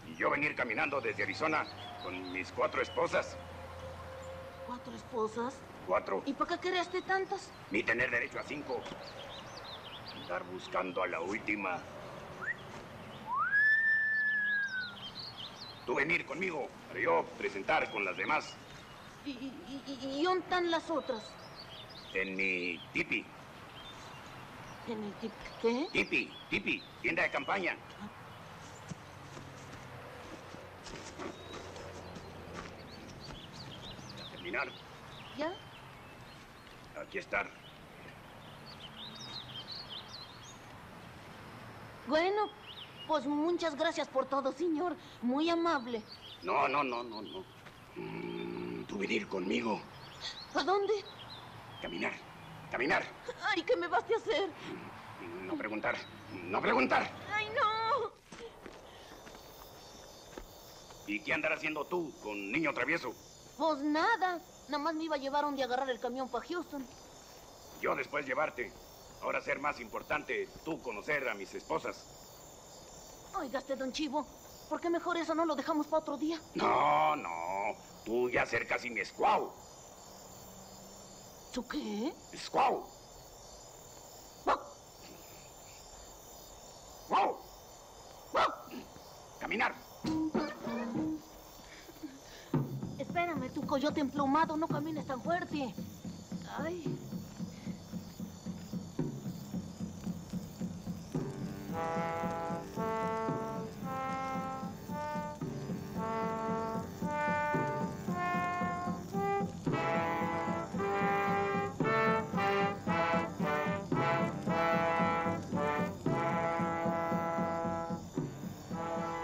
y yo venir caminando desde Arizona con mis cuatro esposas. ¿Cuatro esposas? Cuatro. ¿Y para qué queríaste tantas? Ni tener derecho a cinco. Andar buscando a la última. Tú venir conmigo, para yo presentar con las demás. ¿Y, y, y dónde están las otras? En mi tipi. ¿En el tipi qué? Tipi, tipi, tienda de campaña. Ah. Para terminar. ¿Ya? Aquí estar. Bueno, pues muchas gracias por todo, señor. Muy amable. No, no, no, no, no. Mm, tú venir conmigo. ¿A dónde? Caminar, caminar. Ay, ¿qué me vas a hacer? No preguntar, no preguntar. Ay, no. ¿Y qué andarás haciendo tú con niño travieso? Pues nada. Nada más me iba a llevar un día a agarrar el camión para Houston. Yo después llevarte. Ahora ser más importante tú conocer a mis esposas. Oiga usted, don Chivo, ¿por qué mejor eso no lo dejamos para otro día? No, no. Tú ya ser casi mi escuau. ¿Tú qué? Escuau. ¡Wow! ¡Wow! ¡Wow! Caminar. Espérame, tu coyote emplumado, no camines tan fuerte. Ay.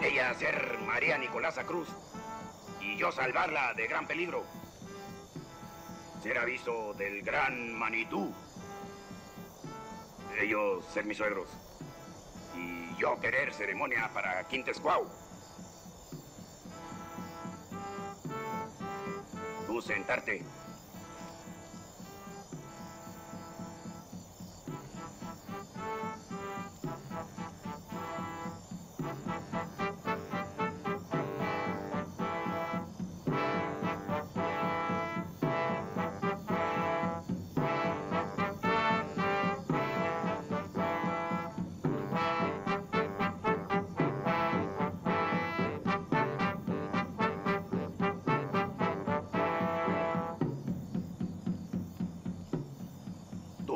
Ella ser María Nicolasa Cruz y yo salvarla de gran peligro. Ser aviso del gran Manitú. Ellos ser mis suegros. Y yo querer ceremonia para Quintescuau. Tú sentarte.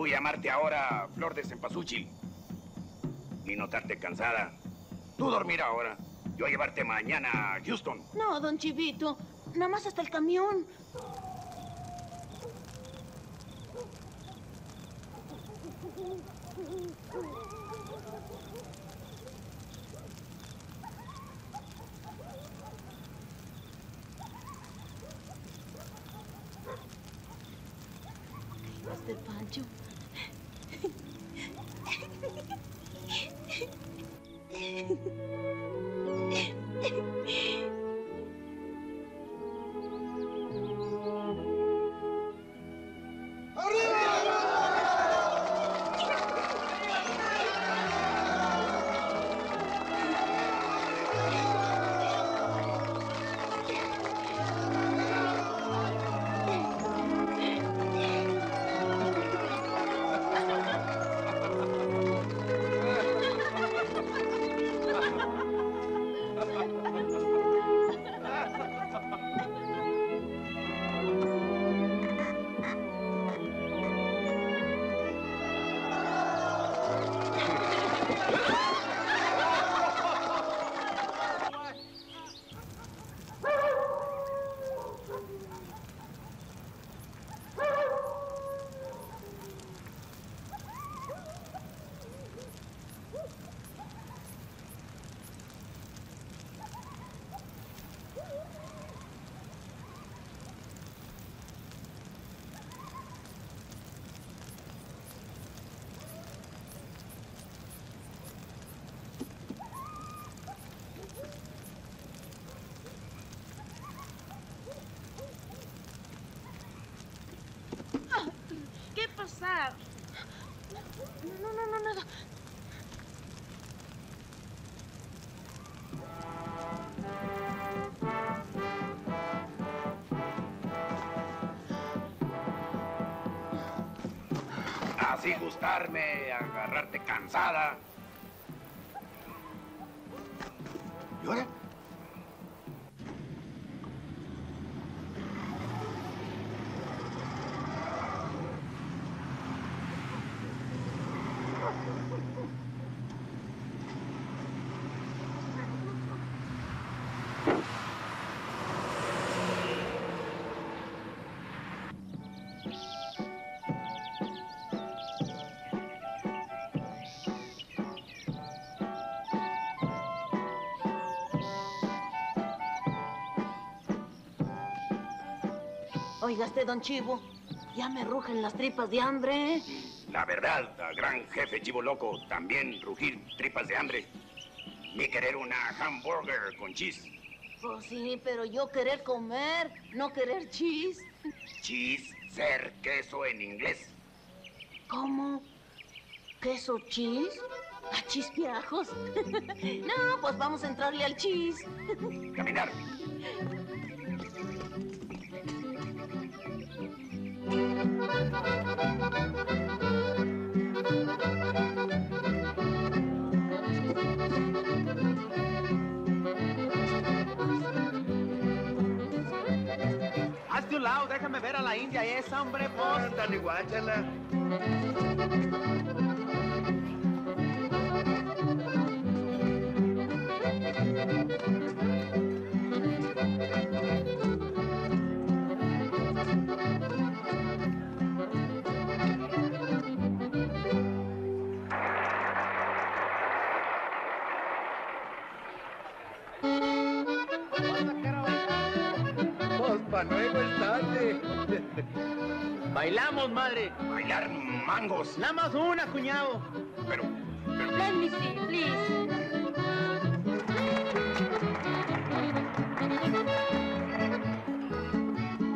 Llamarte ahora Flor de Cempasúchil y notarte cansada. Tú dormir ahora, yo a llevarte mañana a Houston. No, don Chivito, nada más hasta el camión. No, no, no, nada. Así gustarme, agarrarte cansada. ¿Y ahora? Oiga usted, don Chivo, ya me rugen las tripas de hambre. La verdad, gran jefe Chivo Loco, también rugir tripas de hambre. Ni querer una hamburger con cheese. Pues sí, pero yo querer comer, no querer cheese. Cheese, ser queso en inglés. ¿Cómo? ¿Queso cheese? ¿A chispiajos? No, pues vamos a entrarle al cheese. Caminar. Hazte un lado, déjame ver a la india esa, hombre, pues. Ándale, guáchala. Nuevo estante. Bailamos, madre. Bailar mangos. Nada más una, cuñado. Pero, pero... Let me see, please.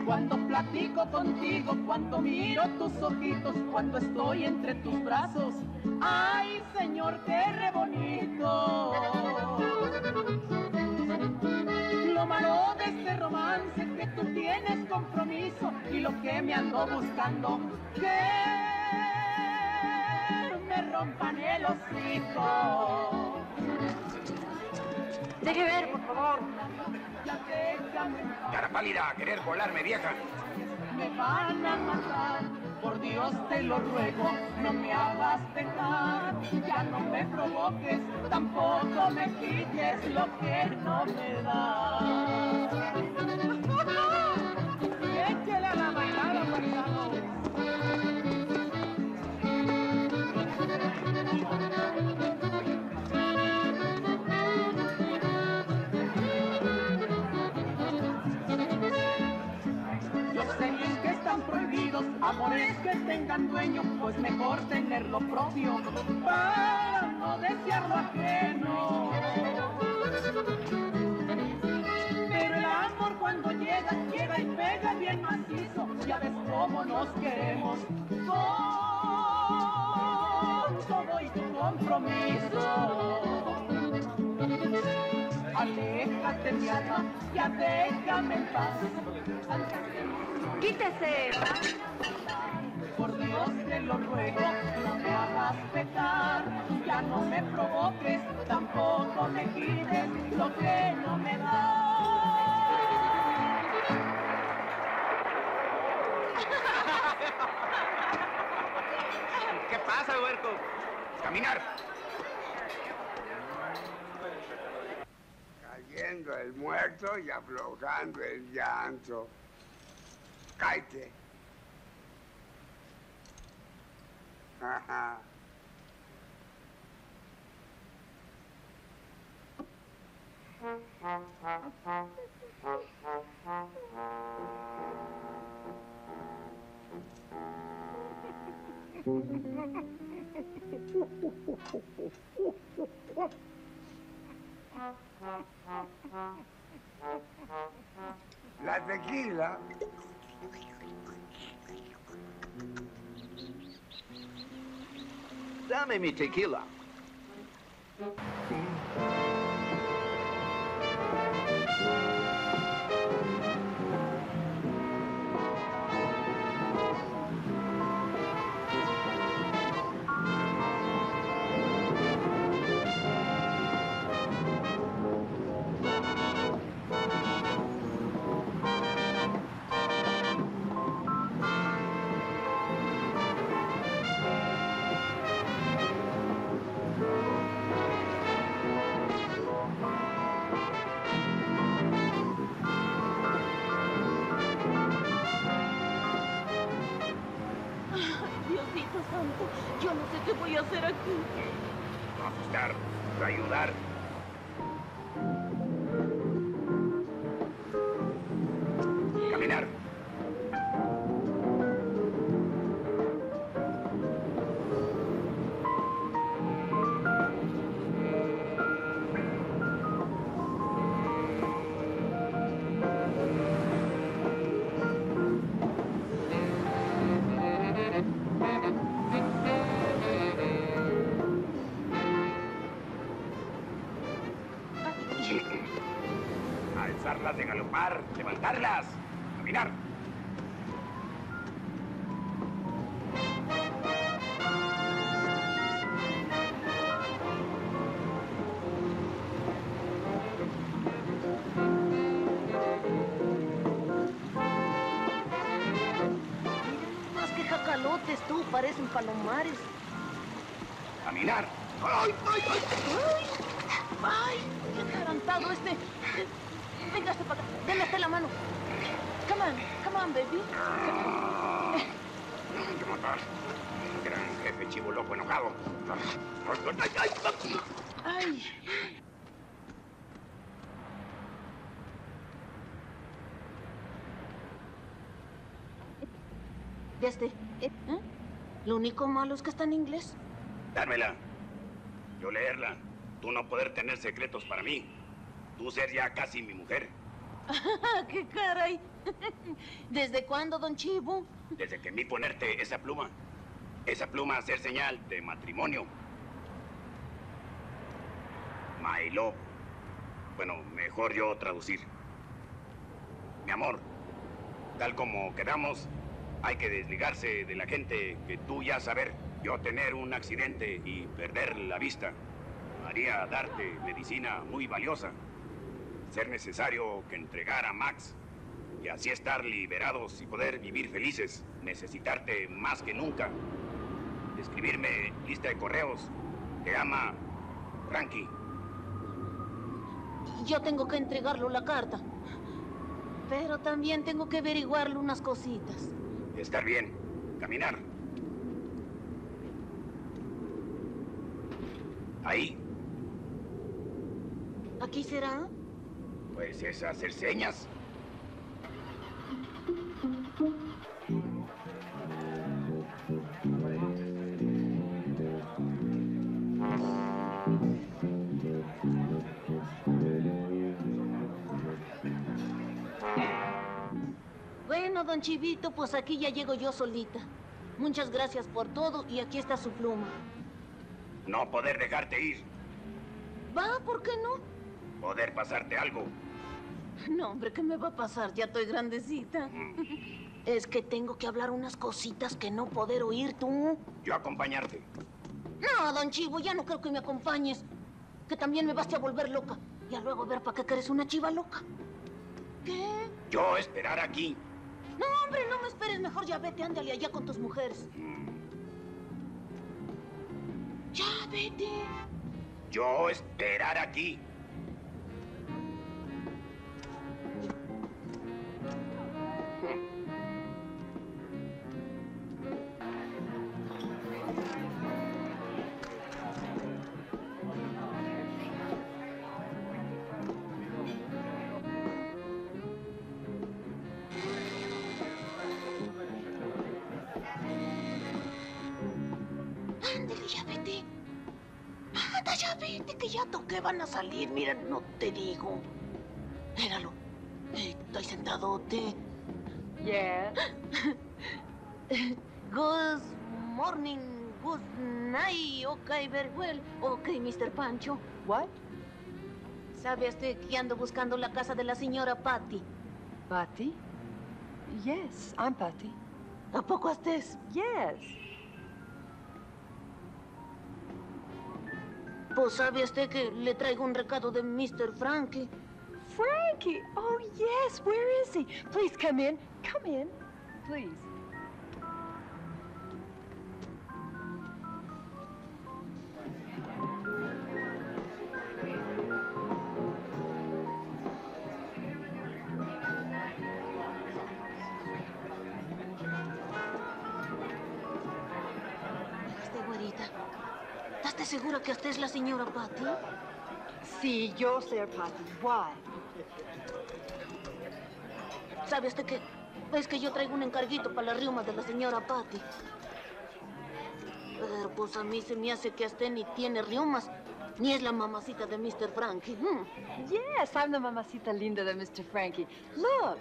Cuando platico contigo, cuando miro tus ojitos, cuando estoy entre tus brazos. ¡Ay, señor, qué re bonito! Lo malo de este romance, que tú tienes compromiso y lo que me ando buscando, que me rompan el hocico. Deje ver, por favor. Cara pálida a querer volarme, vieja. Me van a matar, por Dios te lo ruego, no me hagas pecar. Ya no me provoques, tampoco me quites lo que no me da. Échale a la bailada, paisanos. Amores que tengan dueño, pues mejor tenerlo propio para no desearlo ajeno. Pero el amor cuando llega, llega y pega bien macizo. Ya ves cómo nos queremos con todo y tu compromiso. Aléjate, mi alma, ya déjame en paz. ¡Quítese! Por Dios te lo ruego, no me hagas pecar. Ya no me provoques, tampoco me quites lo que no me da. ¿Qué pasa, huerco? ¡Caminar! Cayendo el muerto y aflojando el llanto. Cállate. Ajá. La tequila. Dame mi tequila. Yo no sé qué voy a hacer aquí. Asustar, ayudar. Caminar. Alzarlas, de galopar, levantarlas, caminar. Tú, parecen palomares. Caminar. ¡Ay, ay, ay! ¡Ay! ¡Qué atarantado este! Venga hasta para acá. Denle hasta la mano. Come on, come on, baby. No me matar. Gran jefe chivo loco enojado. ¡Ay, ay, ay! ¡Ay! Ya esté. ¿Eh? Lo único malo es que está en inglés. Dármela. Yo leerla. Tú no poder tener secretos para mí. Tú ser ya casi mi mujer. ¡Qué caray! ¿Desde cuándo, don Chivo? Desde que vi ponerte esa pluma. Esa pluma hacer señal de matrimonio. My love. Bueno, mejor yo traducir. Mi amor, tal como quedamos... Hay que desligarse de la gente que tú ya saber. Yo tener un accidente y perder la vista. Haría darte medicina muy valiosa. Ser necesario que entregar a Max. Y así estar liberados y poder vivir felices. Necesitarte más que nunca. Escribirme lista de correos. Te ama Frankie. Yo tengo que entregarle la carta. Pero también tengo que averiguarle unas cositas. Estar bien. Caminar. Ahí. ¿Aquí será? Pues es hacer señas. Don Chivito, pues aquí ya llego yo solita. Muchas gracias por todo y aquí está su pluma. No poder dejarte ir. ¿Va? ¿Por qué no? Poder pasarte algo. No, hombre, ¿qué me va a pasar? Ya estoy grandecita. Mm. Es que tengo que hablar unas cositas que no poder oír tú. Yo acompañarte. No, don Chivo, ya no creo que me acompañes. Que también me vas a volver loca. Y a luego ver para qué que eres una chiva loca. ¿Qué? Yo esperar aquí. No, hombre, no me esperes. Mejor ya vete, ándale allá con tus mujeres. Mm. Ya, vete. Yo esperar aquí. Van a salir, mira, no te digo. Míralo. Estoy sentadote. Yeah. Good morning, good night. Okay, very well. Okay, mister Pancho. What? ¿Sabes que ando buscando la casa de la señora Patty? ¿Patty? Yes, I'm Patty. ¿A poco estés? Yes. Pues sabe usted que le traigo un recado de mister Frankie. Frankie? Oh, yes. Where is he? Please come in. Come in, please. ¿Segura que usted es la señora Patty? Sí, yo soy Patty. Why? ¿Sabe usted que es que yo traigo un encarguito para la riuma de la señora Patty? Pero pues a mí se me hace que usted ni tiene riumas, ni es la mamacita de mister Frankie. Hmm. Yes, I'm the mamacita linda de mister Frankie. Look.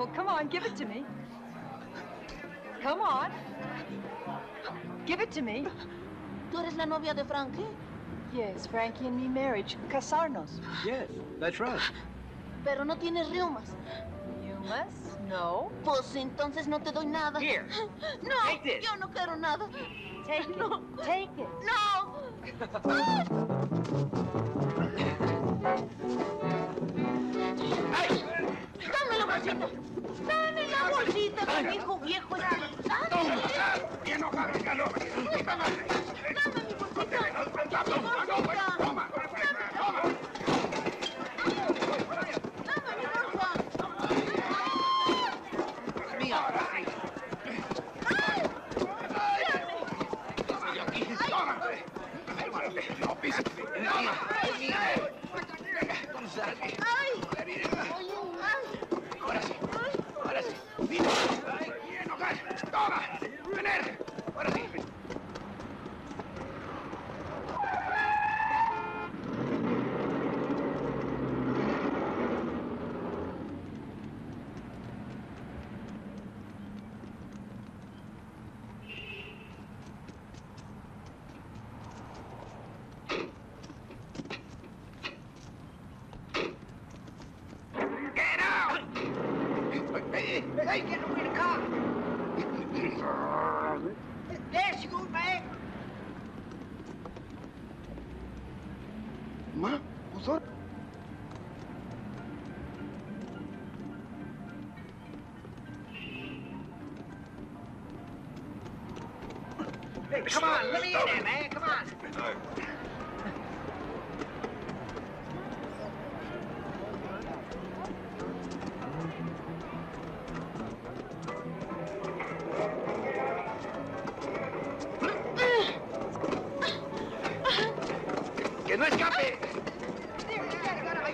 beautiful. Come on, give it to me. Come on. Give it to me. ¿Tú eres la novia de Frankie? Yes, Frankie and me marriage. Casarnos. Yes, that's right. Pero no tienes reumas. Reumas? No. Pues entonces no te doy nada. Here. No, take this. Yo no quiero nada. Take it. No. Take it. No. Ay. Dame la bolsita. Dame la bolsita, mi hijo viejo. Dame. Dame mi bolsita. Mi bolsita. Toma. Toma. Dame mi bolsa. Mía. Ay. Dame. Toma. No pises. Toma. Ay. Oye. Ahora sí, ahora sí. Vino, bien, hogar. Toma, vener. Ahora sí. Come on, let me in there, man. Come on. Que no escape. Que no escape.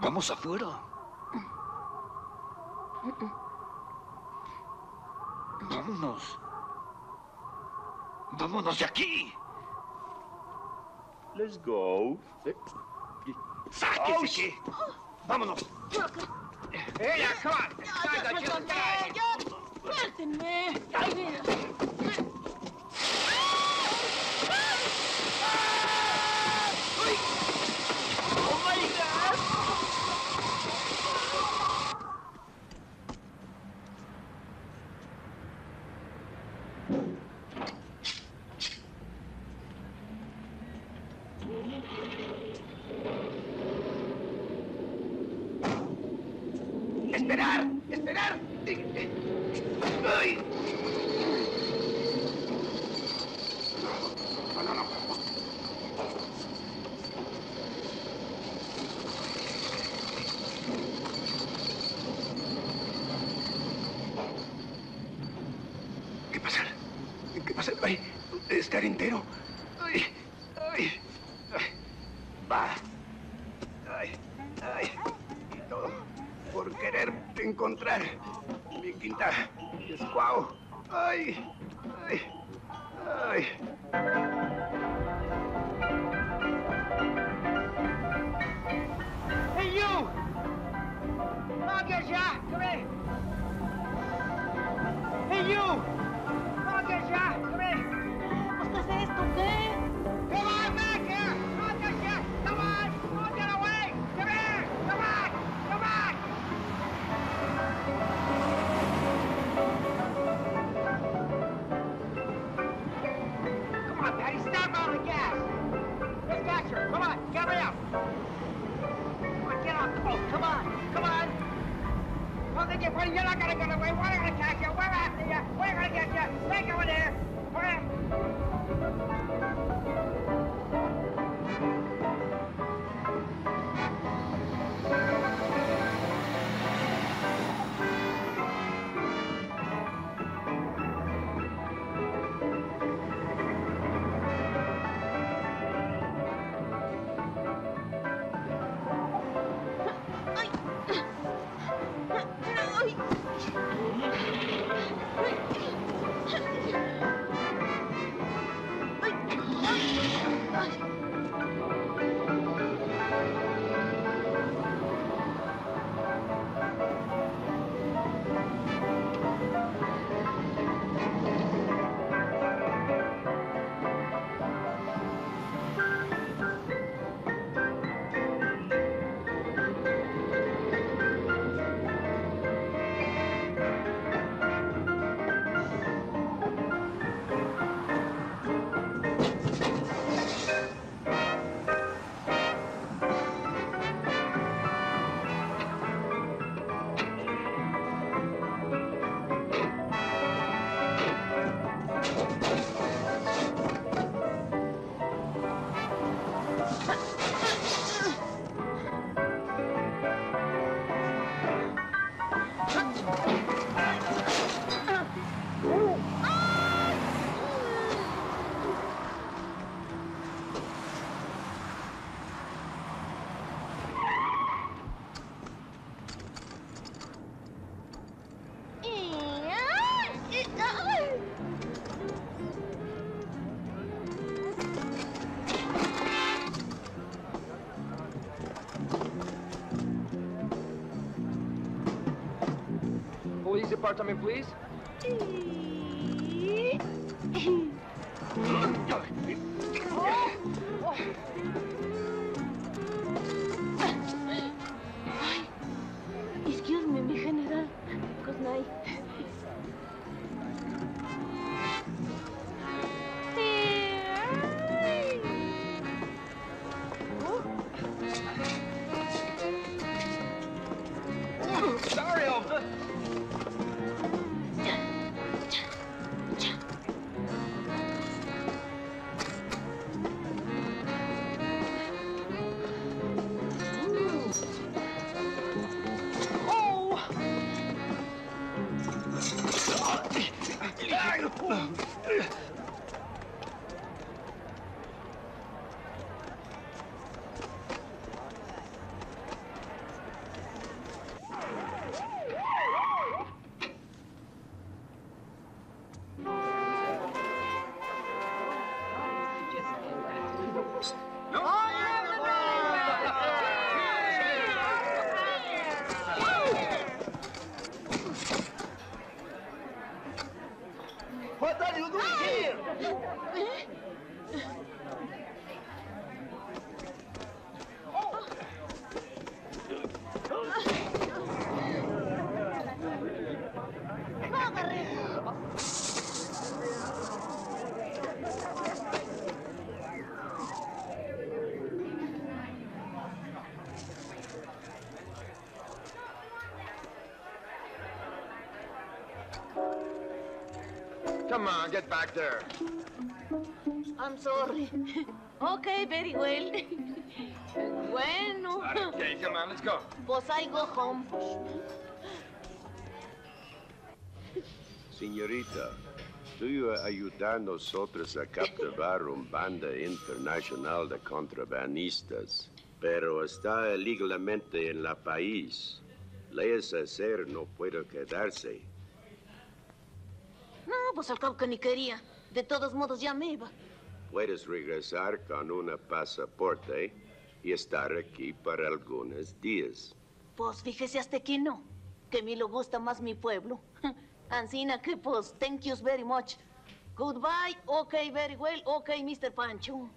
Vamos afuera. Vámonos. Vámonos de aquí. Let's go. ¡Sáquese! Oh, vámonos. Hey, come on. No, yo, yo, suéltenme. No, no, no. entero. Ay, ay, ay. Va. Ay, ay. Y todo por quererte encontrar. Mi quinta es guau. Ay, ay, ay. Hey, you. Marca ya, come here. Hey, you. Marca ya, come here. ¿Qué es esto? ¿Qué? Come on back here! Not just yet! Come on! Don't get away! Come here! Come on! Come on! Come on, Patty, stop on the gas! Let's catch her! Come on, get me up! Come on, get up! Oh, come on! Come on! Don't think you're funny, you're not gonna get away! We're gonna catch you! We're after you! We're gonna get you! Take over there! Come on! Apartment, please. Excuse me, mi general. Good night. Sorry, officer. Come on, get back there. I'm sorry. Okay, very well. Bueno. Okay, come on, let's go. Pues I go home. Señorita, estoy ayudando a nosotros a capturar una banda internacional de contrabandistas, pero está ilegalmente en el país. Leyes hacer no puede quedarse. No, pues al cabo que ni quería. De todos modos ya me iba. Puedes regresar con un pasaporte y estar aquí para algunos días. Pues fíjese hasta aquí no, que a mí lo gusta más mi pueblo. Ancina que pues, thank you very much. Goodbye, okay, very well, okay, mister Pancho.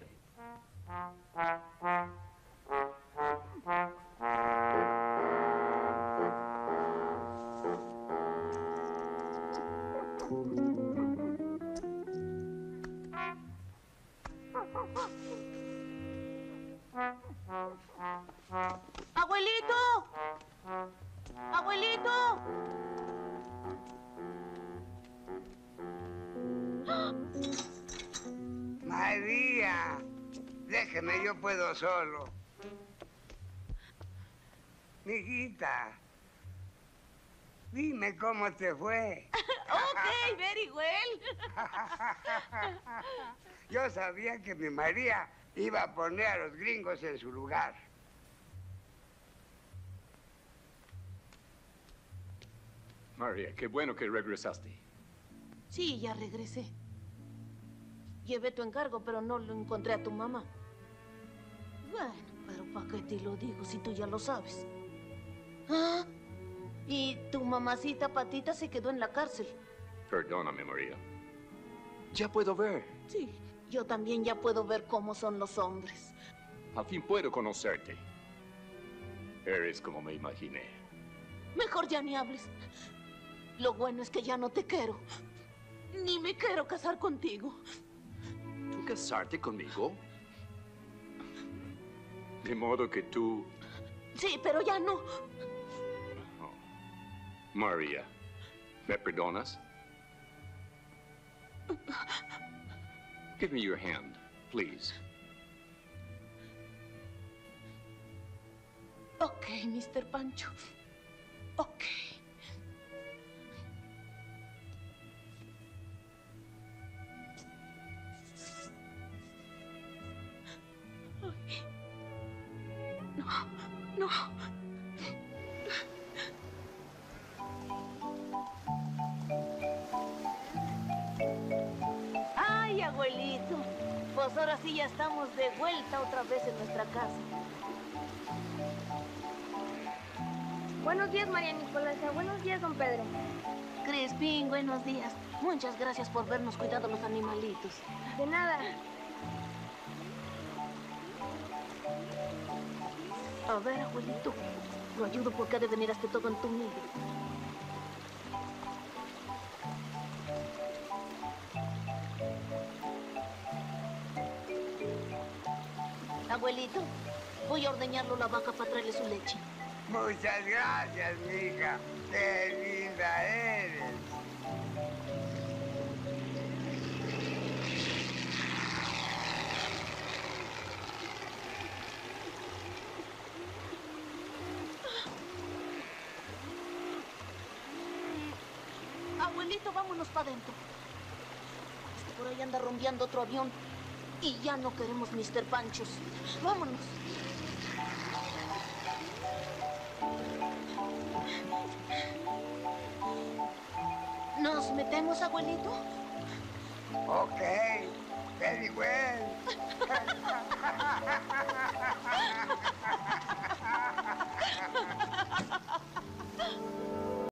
¡Abuelito! ¡Abuelito! María, déjeme, yo puedo solo. Mijita, dime cómo te fue. Ok, very well. Yo sabía que mi María iba a poner a los gringos en su lugar. María, qué bueno que regresaste. Sí, ya regresé. Llevé tu encargo, pero no lo encontré a tu mamá. Bueno, pero ¿para qué te lo digo si tú ya lo sabes? ¿Ah? Y tu mamacita Patita se quedó en la cárcel. Perdóname, María. Ya puedo ver. Sí, yo también ya puedo ver cómo son los hombres. Al fin puedo conocerte. Eres como me imaginé. Mejor ya ni hables. Lo bueno es que ya no te quiero. Ni me quiero casar contigo. ¿Tú casarte conmigo? De modo que tú... Sí, pero ya no. Oh. María, ¿me perdonas? Give me your hand, please. Okay, mister Pancho. Okay. No, no. Ay, abuelito, pues ahora sí ya estamos de vuelta otra vez en nuestra casa. Buenos días, María Nicolasa. Buenos días, don Pedro. Crispín, buenos días. Muchas gracias por vernos cuidando los animalitos. De nada. A ver, abuelito, lo ayudo porque ha de venir hasta todo entumido. Abuelito, voy a ordeñarlo la vaca para traerle su leche. Muchas gracias, mija. Qué linda eres. Abuelito, vámonos para adentro. Es que por ahí anda rumbeando otro avión y ya no queremos mister Panchos. Vámonos. ¿Nos metemos, abuelito? Ok, very well.